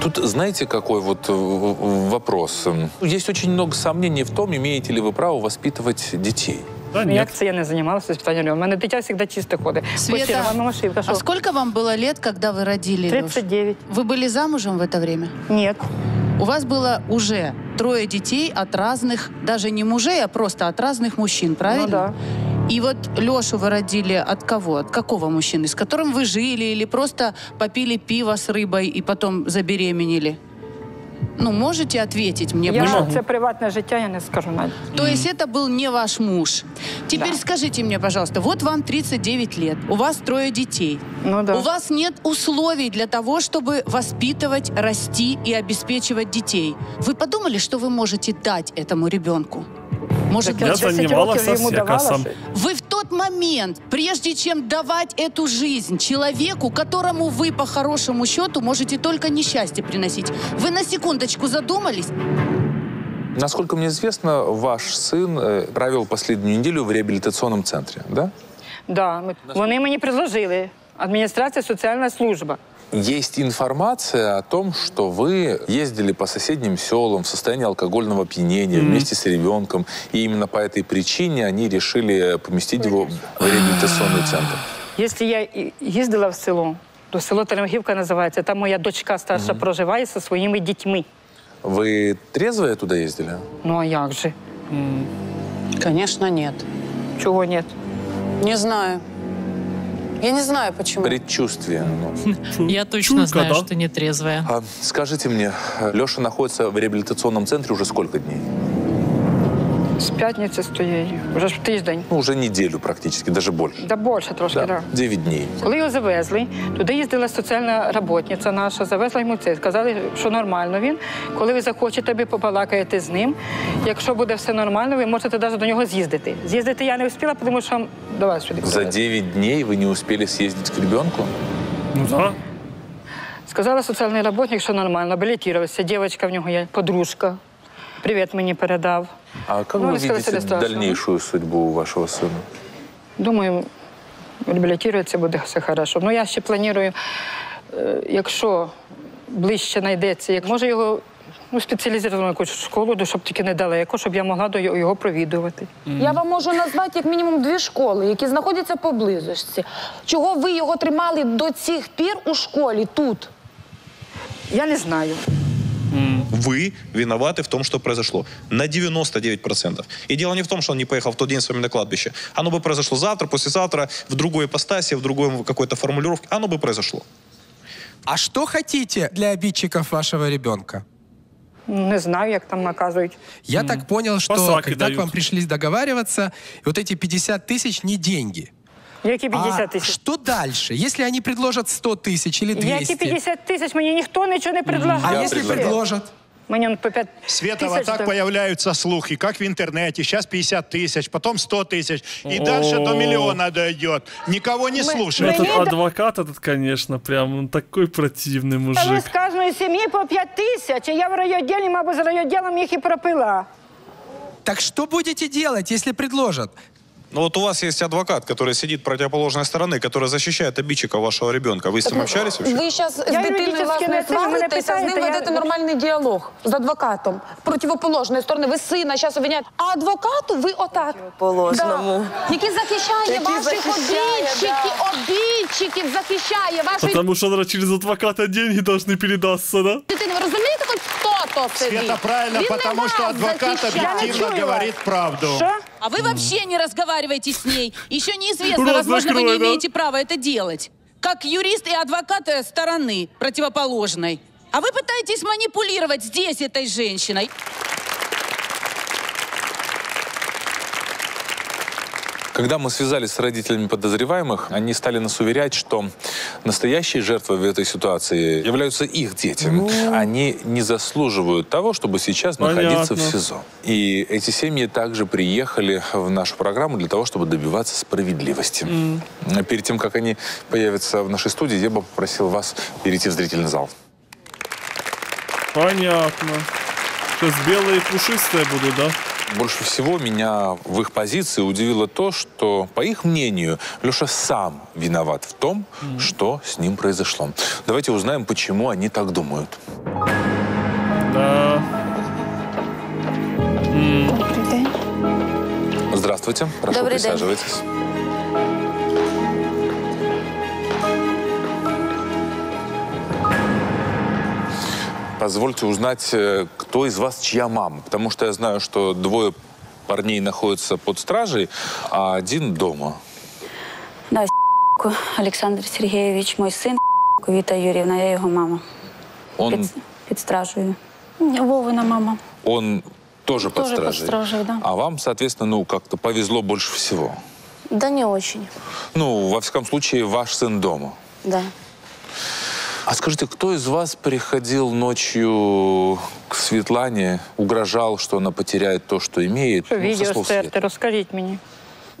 Тут знаете, какой вот вопрос? Есть очень много сомнений в том, имеете ли вы право воспитывать детей. Да, нет. Как-то я не занималась воспитанием. У меня дитя всегда чисто ходит. Света, а сколько вам было лет, когда вы родили? 39. Вы были замужем в это время? Нет. У вас было уже трое детей от разных, даже не мужей, а просто от разных мужчин, правильно? Ну, да. И вот Лешу вы родили от кого? От какого мужчины? С которым вы жили или просто попили пиво с рыбой и потом забеременели? Ну, можете ответить мне? Это приватное життя, я не скажу. Надь. То есть это был не ваш муж. Теперь да. Скажите мне, пожалуйста, вот вам 39 лет, у вас трое детей. Ну, да. У вас нет условий для того, чтобы воспитывать, расти и обеспечивать детей. Вы подумали, что вы можете дать этому ребенку? Может, я занималась ему давала? Вы в тот момент, прежде чем давать эту жизнь человеку, которому вы по хорошему счету можете только несчастье приносить, вы на секундочку задумались? Насколько мне известно, ваш сын провел последнюю неделю в реабилитационном центре, да? Да, они мне предложили. Администрация, социальная служба. Есть информация о том, что вы ездили по соседним селам в состоянии алкогольного опьянения вместе с ребенком, и именно по этой причине они решили поместить его в реабилитационный центр. Если я ездила в село, то село Теремгівка называется, там моя дочка старшая проживает со своими детьми. Вы трезвые туда ездили? Ну а як же? Конечно, нет. Чего нет? Не знаю. Я не знаю, почему. Предчувствие. Я точно знаю, что не трезвая. Скажите мне, Леша находится в реабилитационном центре уже сколько дней? С пятницы стою, уже тиждень. Ну, уже неделю практически, даже больше. Да, больше трошки, да. 9 дней. Когда его завезли, туда ездила социальная работница наша, завезла ему це, сказали, что нормально він. Когда вы захочете, ви побалакаєте с ним. Если будет все нормально, вы можете даже до него съездить. Съездить я не успела, потому что до вас сюда. За 9 дней вы не успели съездить к ребенку? Ну да. Сказала социальный работник, что нормально, билетировался. Девочка в него є, подружка. Привет мне передав. А как вы видите дальнейшую судьбу вашего сына? Думаю, реабилитируется, будет все хорошо. Но я еще планирую, если ближе найдется, может его специализированную якусь школу, чтобы только недалеко, чтобы я могла его провідувати. Я вам можу назвати як мінімум 2 школи, які знаходяться поблизості. Чого ви його тримали до цих пір у школі тут? Я не знаю. Вы виноваты в том, что произошло. На 99%. И дело не в том, что он не поехал в тот день с вами на кладбище. Оно бы произошло завтра, послезавтра, в другой ипостаси, в другой какой-то формулировке. Оно бы произошло. А что хотите для обидчиков вашего ребенка? Не знаю, как там наказывают. Я так понял, что посаки когда дают. К вам пришли договариваться, вот эти 50 тысяч не деньги. Які 50 тысяч? Что дальше? Если они предложат 100 тысяч или 200? Які 50 тысяч? Мне никто ничего не предлагает. А если предложат? Мне по 5 тысяч. Света, вот так появляются слухи, как в интернете. Сейчас 50 тысяч, потом 100 тысяч. И дальше до миллиона дойдет. Никого не слушает. Этот адвокат, этот, конечно, прям он такой противный мужик. Там из каждой семьи по 5 тысяч. И я в райотделе, мабуть, за райотделом их и пропила. Так что будете делать, если предложат? Ну вот у вас есть адвокат, который сидит противоположной стороны, который защищает обидчика вашего ребенка. Вы с ним общались вообще? Вы сейчас с дитиной вас не сваритесь, а с ним ведете нормальный диалог с адвокатом. Противоположной стороны. Вы сына сейчас обвиняете. А адвокату вы отак. Противоположному. Який захищає ваших обидчиков, захищає ваших... Потому что, наверное, через адвоката деньги должны передаться, да? Дитина, вы разумеете, хоть кто-то сидит? Света, правильно, потому что адвокат объективно говорит правду. А вы вообще не разговариваете с ней. Еще неизвестно, возможно, вы не имеете права это делать. Как юрист и адвокат стороны противоположной. А вы пытаетесь манипулировать здесь этой женщиной. Когда мы связались с родителями подозреваемых, они стали нас уверять, что настоящие жертвы в этой ситуации являются их дети. Они не заслуживают того, чтобы сейчас находиться в СИЗО. И эти семьи также приехали в нашу программу для того, чтобы добиваться справедливости. Перед тем, как они появятся в нашей студии, я бы попросил вас перейти в зрительный зал. Понятно. Сейчас белые и пушистые будут, да? Больше всего меня в их позиции удивило то, что, по их мнению, Леша сам виноват в том, что с ним произошло. Давайте узнаем, почему они так думают. Да. Добрый день. Здравствуйте. Прошу, добрый присаживайтесь. День. Позвольте узнать, кто из вас чья мама. Потому что я знаю, что двое парней находятся под стражей, а один дома. Да, Александр Сергеевич, мой сын, Вита Юрьевна, я его мама. Он... Под стражей. Вовина мама. Он тоже под стражей, да. А вам, соответственно, ну, как-то повезло больше всего. Да не очень. Ну, во всяком случае, ваш сын дома. Да. А скажите, кто из вас приходил ночью к Светлане, угрожал, что она потеряет то, что имеет? Что, ну, видео СТРТ, расскажите мне.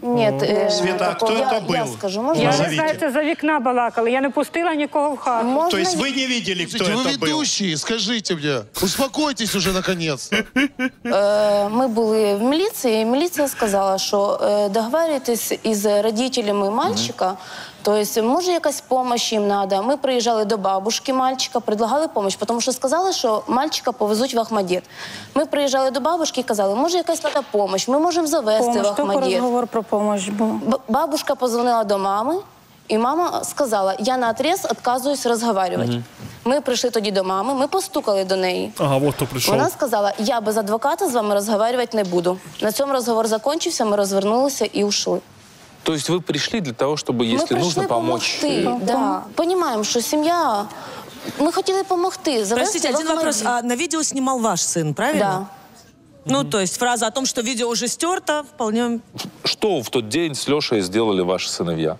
Нет, Света, а кто это был? Я скажу, можно? Я, знаете, за окна балакала, я не пустила никого в хату. Можно... То есть вы не видели, кто это был? Вы ведущие, скажите мне, успокойтесь уже наконец. Мы были в милиции, и милиция сказала, что договаривайтесь із родителями мальчика, то есть, может, какая-то помощь им надо. Мы приезжали до бабушки мальчика, предлагали помощь, потому что сказали, что мальчика повезут в Охматдет. Мы приезжали до бабушки и сказали, может, какая-то помощь, мы можем завести в Охматдет. Разговор про помощь был. Бабушка позвонила до мамы, и мама сказала, я наотрез отказываюсь разговаривать. Мы пришли тогда до мамы, мы постукали до неї. Ага, вот кто пришел. Она сказала, я без адвоката с вами разговаривать не буду. На этом разговор закончился, мы развернулись и ушли. То есть вы пришли для того, чтобы, если нужно, помочь? Да. Понимаем, что семья... Мы хотели помочь. Простите, один вопрос. А на видео снимал ваш сын, правильно? Да. Ну, то есть фраза о том, что видео уже стерто, вполне... Что в тот день с Лешей сделали ваши сыновья?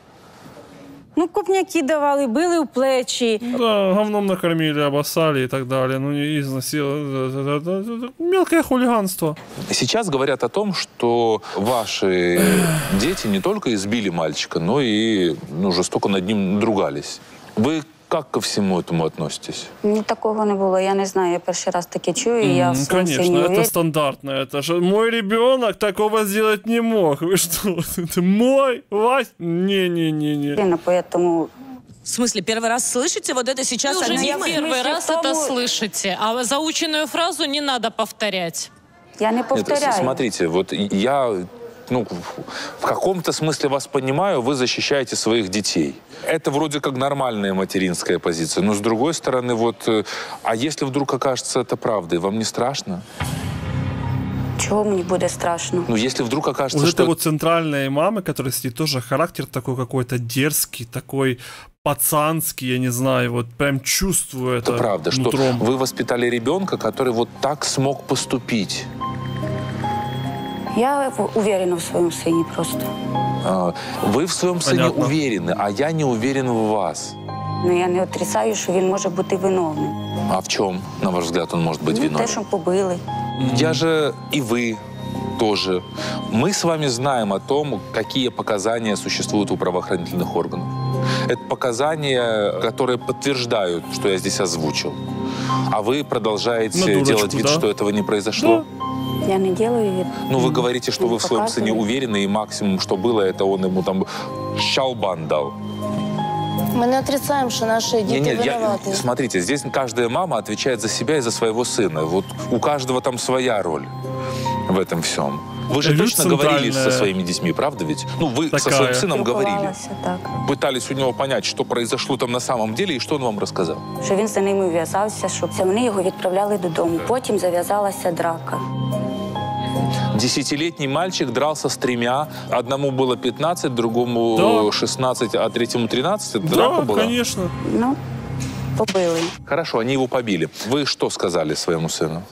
Ну, купняки давали, били в плечи. Да, говном накормили, обоссали и так далее. Ну, изнасиловали. Мелкое хулиганство. Сейчас говорят о том, что ваши дети не только избили мальчика, но и жестоко над ним надругались. Вы как ко всему этому относитесь? Ну, такого не было, я не знаю, я первый раз таки чую, и я в смысле не уверен. Конечно, это стандартно, это же мой ребенок такого сделать не мог, вы что, это мой, Вась? Не-не-не-не. Поэтому... В смысле, первый раз слышите вот это сейчас? Вы уже не первый раз это слышите, а заученную фразу не надо повторять. Я не повторяю. Нет, смотрите, вот я... Ну, в каком-то смысле вас понимаю, вы защищаете своих детей. Это вроде как нормальная материнская позиция, но с другой стороны, вот, а если вдруг окажется это правдой, вам не страшно? Чего мне будет страшно? Ну, если вдруг окажется, вот что... Вот это центральная мама, которая сидит, тоже характер такой какой-то дерзкий, такой... пацанский, я не знаю, вот прям чувствую это. Это правда, нутром. Что вы воспитали ребенка, который вот так смог поступить. Я уверена в своем сыне просто. Вы в своем сыне уверены, а я не уверен в вас. Но я не отрицаю, что он может быть виновным. А в чем, на ваш взгляд, он может быть виновным? То, что побили. Я же и вы тоже. Мы с вами знаем о том, какие показания существуют у правоохранительных органов. Это показания, которые подтверждают, что я здесь озвучил. А вы продолжаете делать вид, что этого не произошло? Да. Я не делаю вид. Ну, вы говорите, что вы в своем сыне уверены, и максимум, что было, это он ему там щелбан дал. Мы не отрицаем, что наши дети виноваты. Смотрите, здесь каждая мама отвечает за себя и за своего сына. Вот у каждого там своя роль в этом всем. Вы же точно говорили со своими детьми, правда ведь? Ну, вы со своим сыном говорили. Пытались у него понять, что произошло там на самом деле и что он вам рассказал. Что он за ними увязался, что они его отправляли додому. Потом завязалась драка. Десятилетний мальчик дрался с тремя. Одному было 15, другому 16, а третьему 13. Это драка была? Да, конечно. Ну, побили. Хорошо, они его побили. Вы что сказали своему сыну?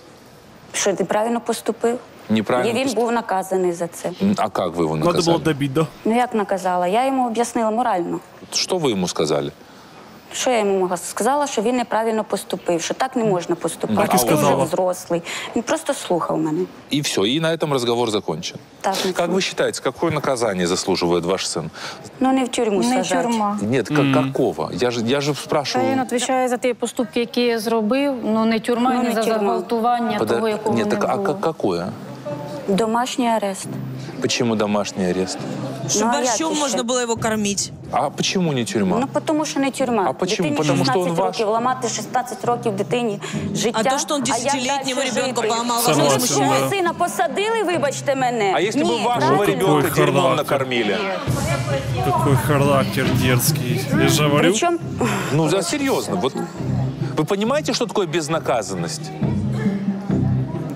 Что, ты правильно поступил? Неправильно. И он был наказан за это. А как вы его наказали? Надо было добить, да? Ну, как наказала? Я ему объяснила морально. Что вы ему сказали? Что я ему могла? Сказала, что он неправильно поступил, что так не можно поступать. Так и сказала. Он уже взрослый. Он просто слушал меня. И все, и на этом разговор закончен. Так, как вы считаете, какое наказание заслуживает ваш сын? Ну, не в тюрьму сажать. Тюрьма. Нет, какого? Я же спрашиваю. Он отвечает за те поступки, которые я сделал, но не тюрьма, ну, не за загвалтование того, якого не было. А какое? Домашний арест. Почему домашний арест? Чтобы борщом можно было его кормить. А почему не тюрьма? Ну, потому что не тюрьма. А почему? Потому что он ваш. Ломать 16 років дитині життя. А то, что он 10-летнего ребенка поломал. Вашего сына посадили, вибачте мене. А если бы вашего ребенка дерьмом накормили? Какой характер дерзкий. Я же говорю. Ну, да, серьезно. Вот. Вы понимаете, что такое безнаказанность?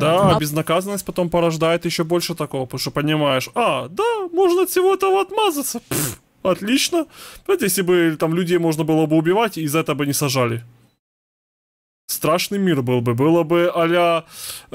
Да, безнаказанность потом порождает еще больше такого, потому что понимаешь, да, можно от всего этого отмазаться. Пфф, отлично. Знаете, если бы там людей можно было бы убивать, и за это бы не сажали. Страшный мир был бы. Было бы а-ля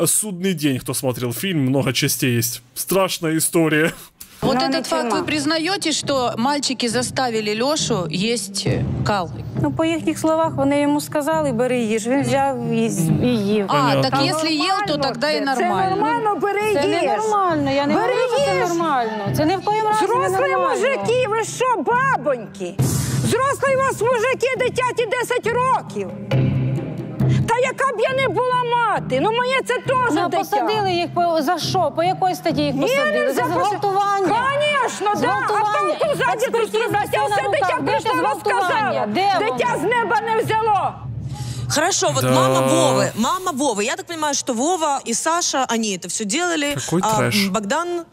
«Судный день», кто смотрел фильм, много частей есть. Страшная история. Вот этот факт вы признаете, что мальчики заставили Лешу есть кал? Ну, по их словах, они ему сказали, бери ешь, он взял и ел. А, так если ел, то тогда и нормально. Это нормально, бери ешь. Это ненормально, я не говорю, что это нормально. Это ни в коем разе не нормально. Взрослые мужики, вы что, бабоньки? Взрослые у вас мужики, дитяті 10 років. Та яка б я не була мати, ну мені це теж дитя. Посадили їх за що? По якій статті їх посадили? За зґвалтування. Звісно, так. Автомку ззаді розтрубляти, а все дитя прийшло розказало. Дитя з неба не взяло. Хорошо, вот мама Вовы. Я так понимаю, что Вова и Саша, они это все делали. Какой трэш. Богдан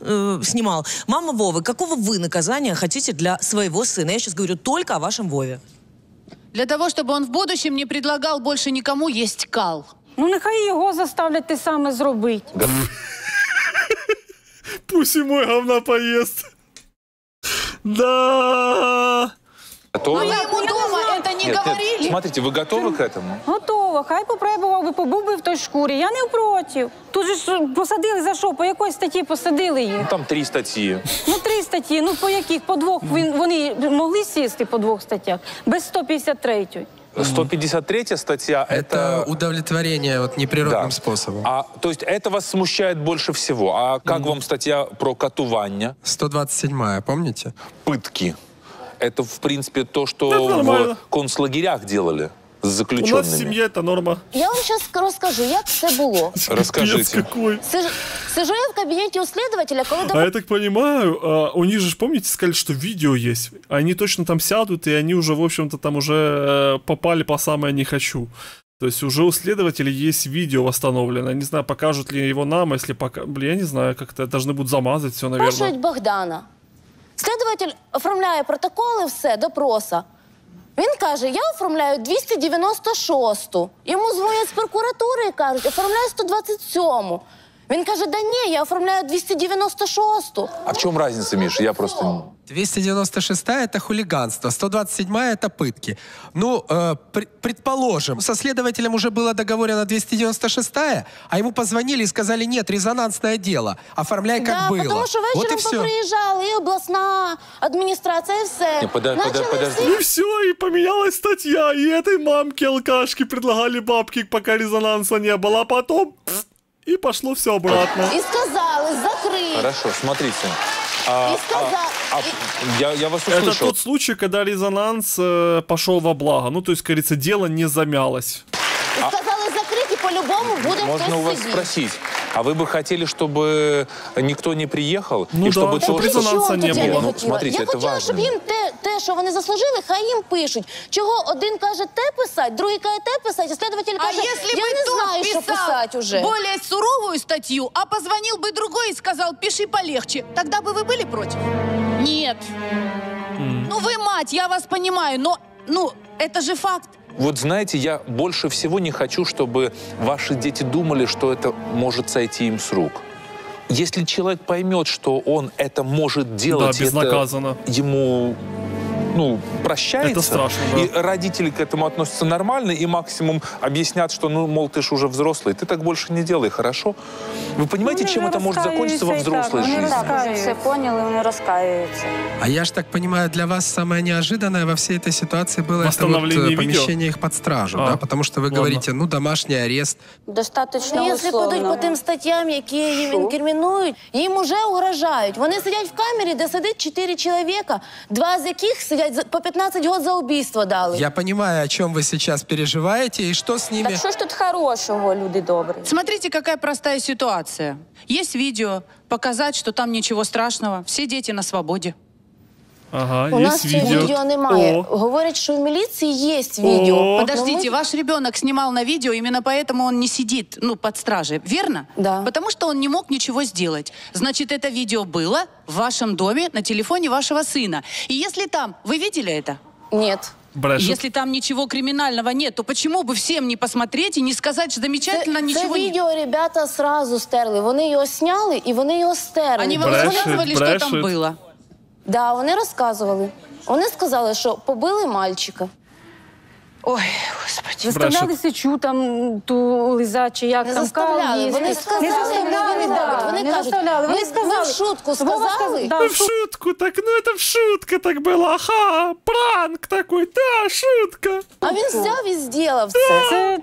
снимал. Мама Вовы, какого вы наказания хотите для своего сына? Я сейчас говорю только о вашем Вове. Для того, чтобы он в будущем не предлагал больше никому есть кал. Ну, нехай его заставлять ты сам и сделать. Пусть ему говна поест. Да. Ну, я ему дома это не говорили. Смотрите, вы готовы к этому? Готова. Хай попробовал бы, побыл бы в той шкуре. Я не против. Тут же посадили за что? По какой статье посадили их? Ну, там 3 статьи. Ну, 3 статьи. Ну, по каких? По 2. Они могли сесть по 2 статьях? Без 153-й. 153-я статья – это... удовлетворение вот неприродным способом. А, то есть это вас смущает больше всего. А как вам статья про катувание? 127-я, помните? Пытки. Это, в принципе, то, что в концлагерях делали с заключенными. У нас в семье это норма. Я вам сейчас расскажу, как это было. Расскажите. Сижу я в кабинете у следователя, когда... А я так понимаю, у них же, помните, сказали, что видео есть. Они точно там сядут, и они уже, в общем-то, там уже попали по самое «не хочу». То есть уже у следователей есть видео восстановлено. Не знаю, покажут ли его нам, если пока... Блин, я не знаю, как-то должны будут замазать все, наверное. Спрашивают Богдана. Следователь оформляє протоколи, все, допроса. Він каже, я оформляю 296-ту. Йому дзвонять з прокуратури і кажуть, оформляю 127-му. Він каже, да ні, я оформляю 296-ту. А в чому різниця, Міш? Я просто... 296-я – это хулиганство, 127-я – это пытки. Ну, предположим, со следователем уже было договорено 296-я, а ему позвонили и сказали, нет, резонансное дело, оформляй как было. Да, потому что вечером вот поприезжала и областная администрация, и все. Не, подожди. И все, и поменялась статья, и этой мамке-алкашке предлагали бабки, пока резонанса не было, а потом и пошло все обратно. И сказали, закрыть. Хорошо, смотрите. Я вас услышал. Это тот случай, когда резонанс пошел во благо. Ну, то есть, кажется, дело не замялось. Сказали закрыть, и по-любому будет. Можно у вас спросить, а вы бы хотели, чтобы никто не приехал? Ну, и чтобы того резонанса не было. Ну, смотрите, это важно. Я хотела, чтобы им те, что они заслужили, хай им пишут. Чего один каже те писать, другой каже те писать, а следователь каже, я не знаю, что писать уже. Более суровую статью, а позвонил бы другой и сказал, пиши полегче. Тогда бы вы были против? Нет. Ну, вы мать, я вас понимаю, но, ну, это же факт. Вот знаете, я больше всего не хочу, чтобы ваши дети думали, что это может сойти им с рук. Если человек поймет, что он это может делать, да, безнаказанно. Это ему ну, прощается. Это страшно, да. И родители к этому относятся нормально, и максимум объяснят, что, ну, мол, ты же уже взрослый, ты так больше не делай, хорошо? Вы понимаете, ну, чем это может закончиться во взрослой жизни? Да, все поняли, они раскаиваются. А я же так понимаю, для вас самое неожиданное во всей этой ситуации было это вот помещение их под стражу, да? Потому что вы говорите, ну, домашний арест. Достаточно условно. Если подуть по тем статьям, которые инкриминуют, им уже угрожают. Они сидят в камере, где сидит 4 человека, 2 из которых сидят по 15 год за убийство дали. Я понимаю, о чем вы сейчас переживаете и что с ними... Так что ж тут хорошего, люди добрые? Смотрите, какая простая ситуация. Есть видео, показать, что там ничего страшного. Все дети на свободе. Ага, у нас видео немає. Говорят, что в милиции есть видео. Подождите, ваш ребенок снимал на видео, именно поэтому он не сидит, ну, под стражей, верно? Да. Потому что он не мог ничего сделать. Значит, это видео было в вашем доме на телефоне вашего сына. И если там... Вы видели это? Нет. Брешут. Если там ничего криминального нет, то почему бы всем не посмотреть и не сказать, что замечательно, ничего нет? Видео ребята сразу стерли. Они его сняли, и они его стерли. Они вам рассказывали, что там было? Да, они рассказывали. Они сказали, что побили мальчика. Ой, Господи. Заставляли сечу там ту лизачу, як там кав'ї. Вони сказали, не заставляли. Вони сказали, в шутку сказали. В шутку, так, ну это в шутка так было, ага, пранк такой, да, шутка. А він взяв і зробив це.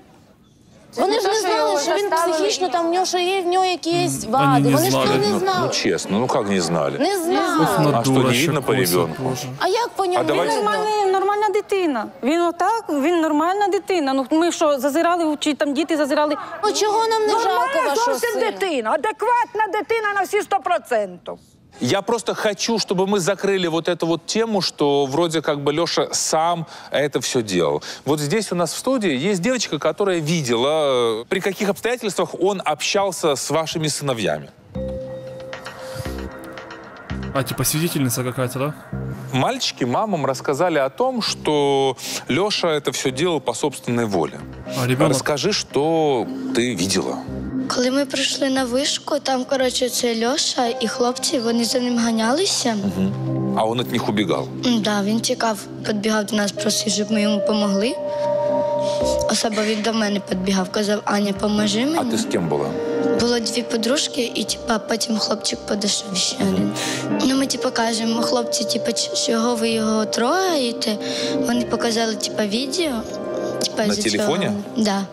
Вони ж не знали, що він психічно, там, в нього якісь вади. Вони ж то не знали. Ну, чесно, ну, як не знали? Не знали. А що, не видно по ребенку? А як по ньому? Він нормальна дитина. Він отак, він нормальна дитина. Ну, ми що, зазирали, чи там діти зазирали? Ну, чого нам не жалко вашого сина? Нормальна дитина, адекватна дитина на всі 100%. Я просто хочу, чтобы мы закрыли вот эту вот тему, что вроде как бы Леша сам это все делал. Вот здесь у нас в студии есть девочка, которая видела, при каких обстоятельствах он общался с вашими сыновьями. А, типа свидетельница какая-то, да? Мальчики мамам рассказали о том, что Леша это все делал по собственной воле. А, ребенок... Расскажи, что ты видела. Коли ми прийшли на вишку, там, коротше, це Льоша і хлопці, вони за ним ганялися. А він від них убігав? Так, він тікав, підбігав до нас, просив, щоб ми йому допомогли. Особа він до мене підбігав, казав, Аня, поможи мені. А ти з ким була? Було 2 подружки, і потім хлопчик подійшов ще один. Ну, ми кажемо, хлопці, чого ви його трогаєте? Вони показали відео. На телефоні? Так.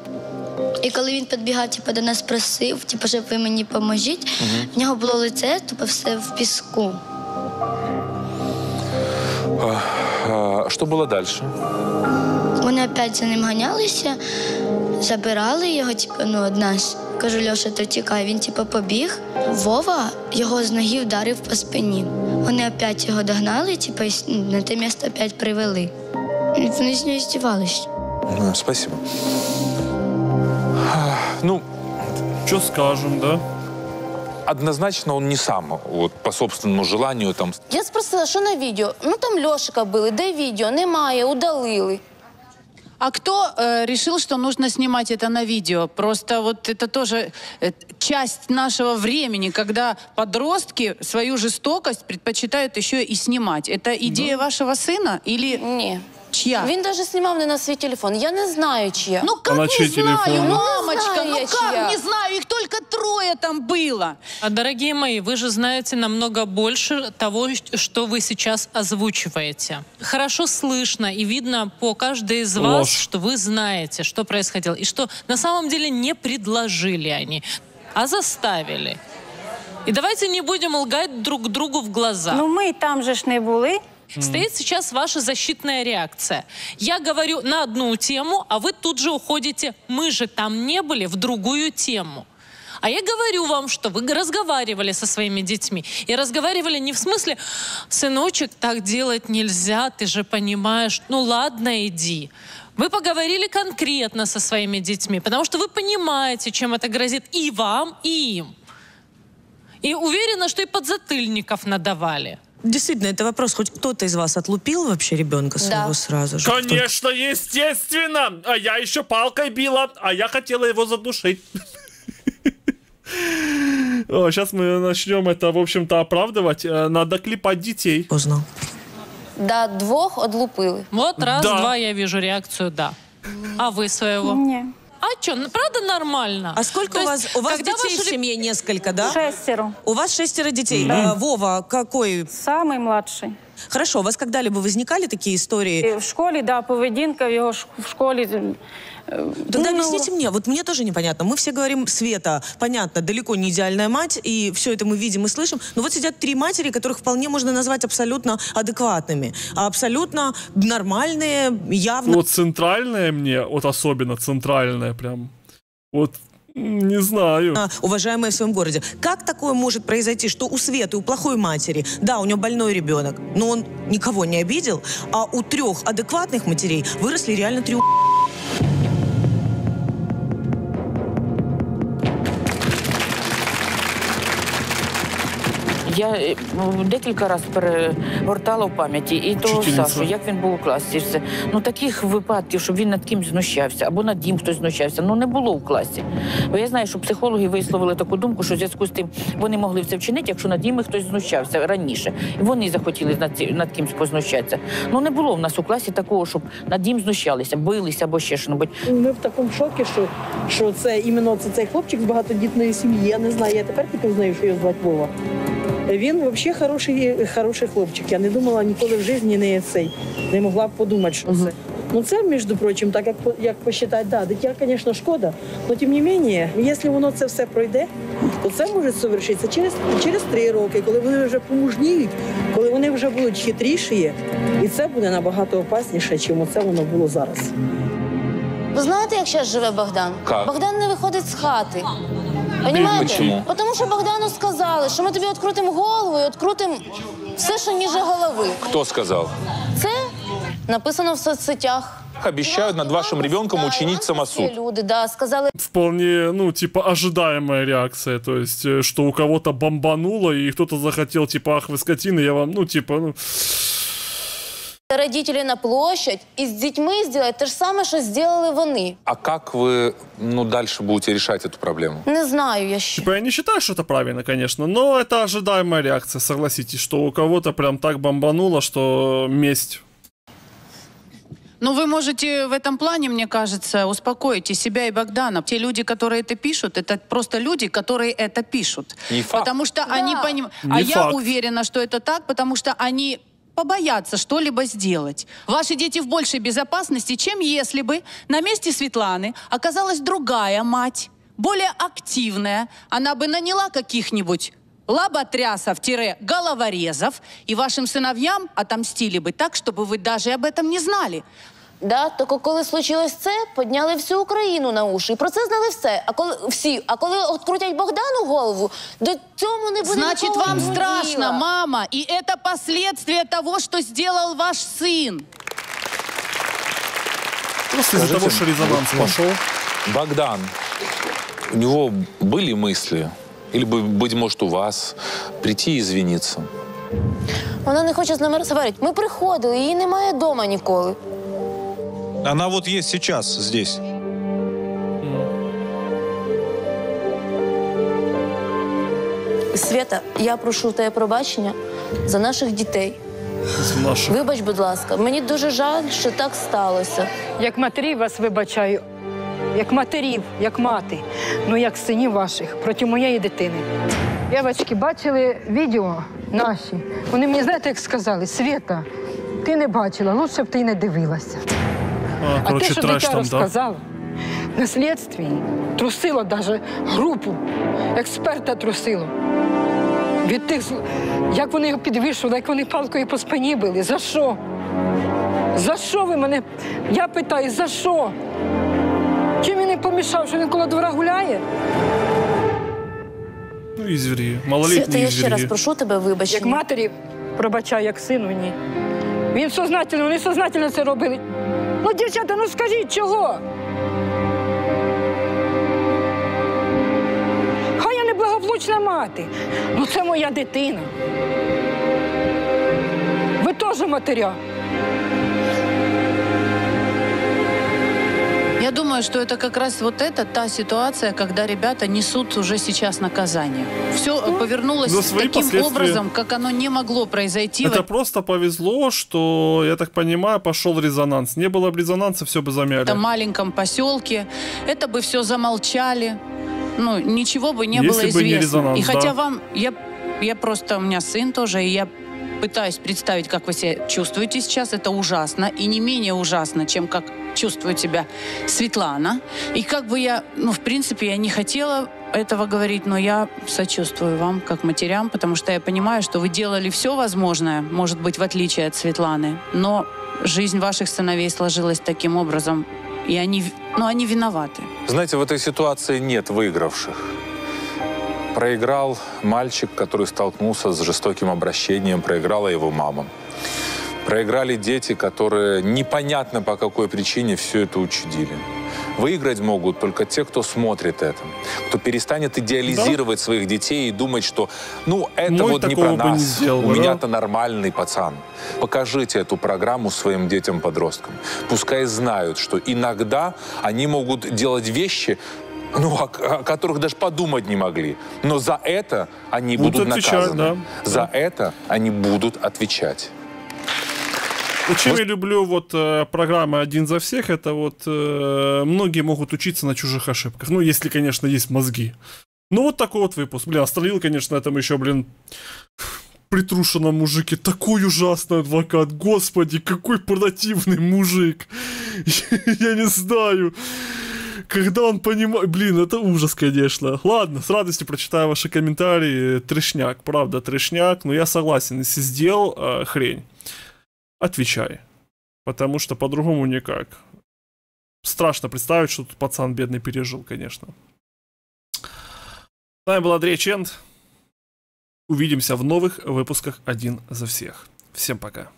І коли він підбігав, до нас просив, щоб ви мені поможіть, в нього було лице, все в піску. Що було далі? Вони знову за ним ганялися, забирали його від нас. Кажу, Льоша, то тікай. Він побіг. Вова його з ноги вдарив по спині. Вони знову його догнали і на те місце знову привели. Вони з нього здівалися. Спасибо. Ну, что скажем, да? Однозначно он не сам, вот, по собственному желанию там. Я спросила, что на видео? Ну, там Лешика было, да видео, немає, удалили. А кто решил, что нужно снимать это на видео? Просто вот это тоже часть нашего времени, когда подростки свою жестокость предпочитают еще и снимать. Это идея вашего сына или... Нет. Чья? Он даже снимал не на свой телефон. Я не знаю, чья. Ну как не знаю, мамочка, ну как не знаю, их только 3 там было. Дорогие мои, вы же знаете намного больше того, что вы сейчас озвучиваете. Хорошо слышно и видно по каждой из вас, что вы знаете, что происходило. И что на самом деле не предложили они, а заставили. И давайте не будем лгать друг другу в глаза. Ну мы там же ж не были. Стоит сейчас ваша защитная реакция. Я говорю на одну тему, а вы тут же уходите, мы же там не были, в другую тему. А я говорю вам, что вы разговаривали со своими детьми. И разговаривали не в смысле, сыночек, так делать нельзя, ты же понимаешь, ну ладно, иди. Вы поговорили конкретно со своими детьми, потому что вы понимаете, чем это грозит и вам, и им. И уверена, что и подзатыльников надавали. Действительно, это вопрос. Хоть кто-то из вас отлупил вообще ребенка своего сразу же? Конечно, естественно. А я еще палкой била, а я хотела его задушить. Сейчас мы начнем это, в общем-то, оправдывать. Надо клепать детей. Поздно. До двух отлупили. Вот раз, да. Два я вижу реакцию «да». А вы своего? Нет. А что, правда нормально? А сколько у вас, детей в семье несколько, да? 6. У вас 6 детей. Да. А, Вова, какой? Самый младший. Хорошо, у вас когда-либо возникали такие истории? В школе, да, поведенка его в школе. Тогда объясните мне, вот мне тоже непонятно. Мы все говорим, Света, понятно, далеко не идеальная мать, и все это мы видим и слышим. Но вот сидят 3 матери, которых вполне можно назвать абсолютно адекватными. Абсолютно нормальные, явно... Вот центральная мне, вот особенно центральная прям, вот... Не знаю. Уважаемая в своем городе. Как такое может произойти, что у Светы, у плохой матери, да, у нее больной ребенок, но он никого не обидел, а у 3 адекватных матерей выросли реально 3 Я декілька раз перегортала в пам'яті і того Сашу, як він був у класі. Все. Ну, таких випадків, щоб він над ким знущався, або над ним хтось знущався, ну, не було в класі. Бо я знаю, що психологи висловили таку думку, що в зв'язку з тим вони могли все вчинити, якщо над ними хтось знущався раніше. І вони захотіли над кимсь познущатися. Ну, не було в нас у класі такого, щоб над ним знущалися, билися або ще щось. Ми в такому шокі, що це іменно цей хлопчик з багатодітної сім'ї. Я не знаю, я тепер тільки знаю, що його звати Вова. Він взагалі хороший хлопчик. Я не думала ніколи в житті не могла б подумати, що це. Ну це, між прочим, так як посчитати, да, дитя, звісно, шкода, але тим не менше, якщо воно це все пройде, то це може совершитися через 3 роки, коли вони вже помужніють, коли вони вже будуть хитріші, і це буде набагато опасніше, чим оце воно було зараз. Ви знаєте, як зараз живе Богдан? Богдан не виходить з хати. Понимаете? Потому что Богдану сказали, что мы тебе открутим голову и открутим все, что ниже головы. Кто сказал? Это написано в соцсетях. Обещают над вашим ребенком учинить самосуд. Люди, да, сказали. Вполне, ну, типа, ожидаемая реакция. То есть, что у кого-то бомбануло, и кто-то захотел, типа, ах, вы скотины, я вам, ну, типа, ну... Родители на площадь и с детьми сделать то же самое, что сделали они. А как вы, ну, дальше будете решать эту проблему? Не знаю, я считаю. Типа, я не считаю, что это правильно, конечно, но это ожидаемая реакция, согласитесь, что у кого-то прям так бомбануло, что месть. Но вы можете в этом плане, мне кажется, успокоить и себя, и Богдана. Те люди, которые это пишут, это просто люди, которые это пишут. Не факт. Потому что да. Они понимают... А я уверена, что это так, потому что они... Побояться что-либо сделать. Ваши дети в большей безопасности, чем если бы на месте Светланы оказалась другая мать, более активная. Она бы наняла каких-нибудь лоботрясов-головорезов, и вашим сыновьям отомстили бы так, чтобы вы даже об этом не знали. Да, только когда случилось это, подняли всю Украину на уши. И про это знали все. А когда открутят Богдану голову, до цьому не будет. Значит, вам страшно, мама. И это последствия того, что сделал ваш сын. Просто из-за того, что резонанс пошел. Богдан, у него были мысли? Или, быть может, у вас прийти и извиниться? Она не хочет с нами разговаривать. Мы приходили, ее немає дома никогда. Она вот есть сейчас здесь. Света, я прошу твоє пробачення за наших дітей. Вибач, будь ласка. Мені дуже жаль, що так сталося. Як матерів вас вибачаю. Як матерів, як мати. Ну, як синів ваших проти моєї дитини. Дівчатки, бачили відео наші? Вони мені, знаєте, як сказали? Света, ти не бачила, лучше б ти не дивилася. А то, что дитя рассказала, на следствии трусила даже группу, эксперта трусила. Від тих, як вони його підвішували, як вони палкою по спині били. За що? За що ви мене? Я питаю, за що? Чим він не помішав, що він коло двора гуляє? Ну, і звірі, малолітні звірі. Свята, я ще раз прошу тебе вибачення. Як матері, пробачаю, як сину, ні. Він сознательно, вони сознательно це робили. Ну, дівчата, ну скажіть, чого? Хай я неблагополучна мати, ну це моя дитина. Ви теж матеря. Я Я думаю, что это как раз вот это та ситуация, когда ребята несут уже сейчас наказание. Все повернулось таким образом, как оно не могло произойти. Это просто повезло, что, я так понимаю, пошел резонанс. Не было бы резонанса, все бы замяли. Это в маленьком поселке, это бы все замолчали. Ну, ничего бы не было известно. Не резонанс, и хотя вам... Я просто... У меня сын тоже, и я пытаюсь представить, как вы себя чувствуете сейчас. Это ужасно. И не менее ужасно, чем как чувствует себя Светлана. И как бы я... Ну, в принципе, я не хотела этого говорить, но я сочувствую вам, как матерям, потому что я понимаю, что вы делали все возможное, может быть, в отличие от Светланы. Но жизнь ваших сыновей сложилась таким образом, и они... Ну, они виноваты. Знаете, в этой ситуации нет выигравших. Проиграл мальчик, который столкнулся с жестоким обращением, проиграла его мама. Проиграли дети, которые непонятно по какой причине все это учудили. Выиграть могут только те, кто смотрит это, кто перестанет идеализировать своих детей и думать, что ну это вот не про нас, у меня-то нормальный пацан. Покажите эту программу своим детям-подросткам. Пускай знают, что иногда они могут делать вещи, ну, о которых даже подумать не могли. Но за это они будут наказаны. Да. За это они будут отвечать. Чем я люблю вот программа «Один за всех», это вот многие могут учиться на чужих ошибках. Ну, если, конечно, есть мозги. Ну, вот такой вот выпуск. Блин, оставил, конечно, этому еще, блин, притрушенном мужике. Такой ужасный адвокат. Господи, какой противный мужик. Я не знаю. Когда он понимает... Блин, это ужас, конечно. Ладно, с радостью прочитаю ваши комментарии. Трешняк, правда, трешняк. Но я согласен, если сделал хрень, отвечай. Потому что по-другому никак. Страшно представить, что тут пацан бедный пережил, конечно. С вами был Андрей Ченд. Увидимся в новых выпусках «Один за всех». Всем пока.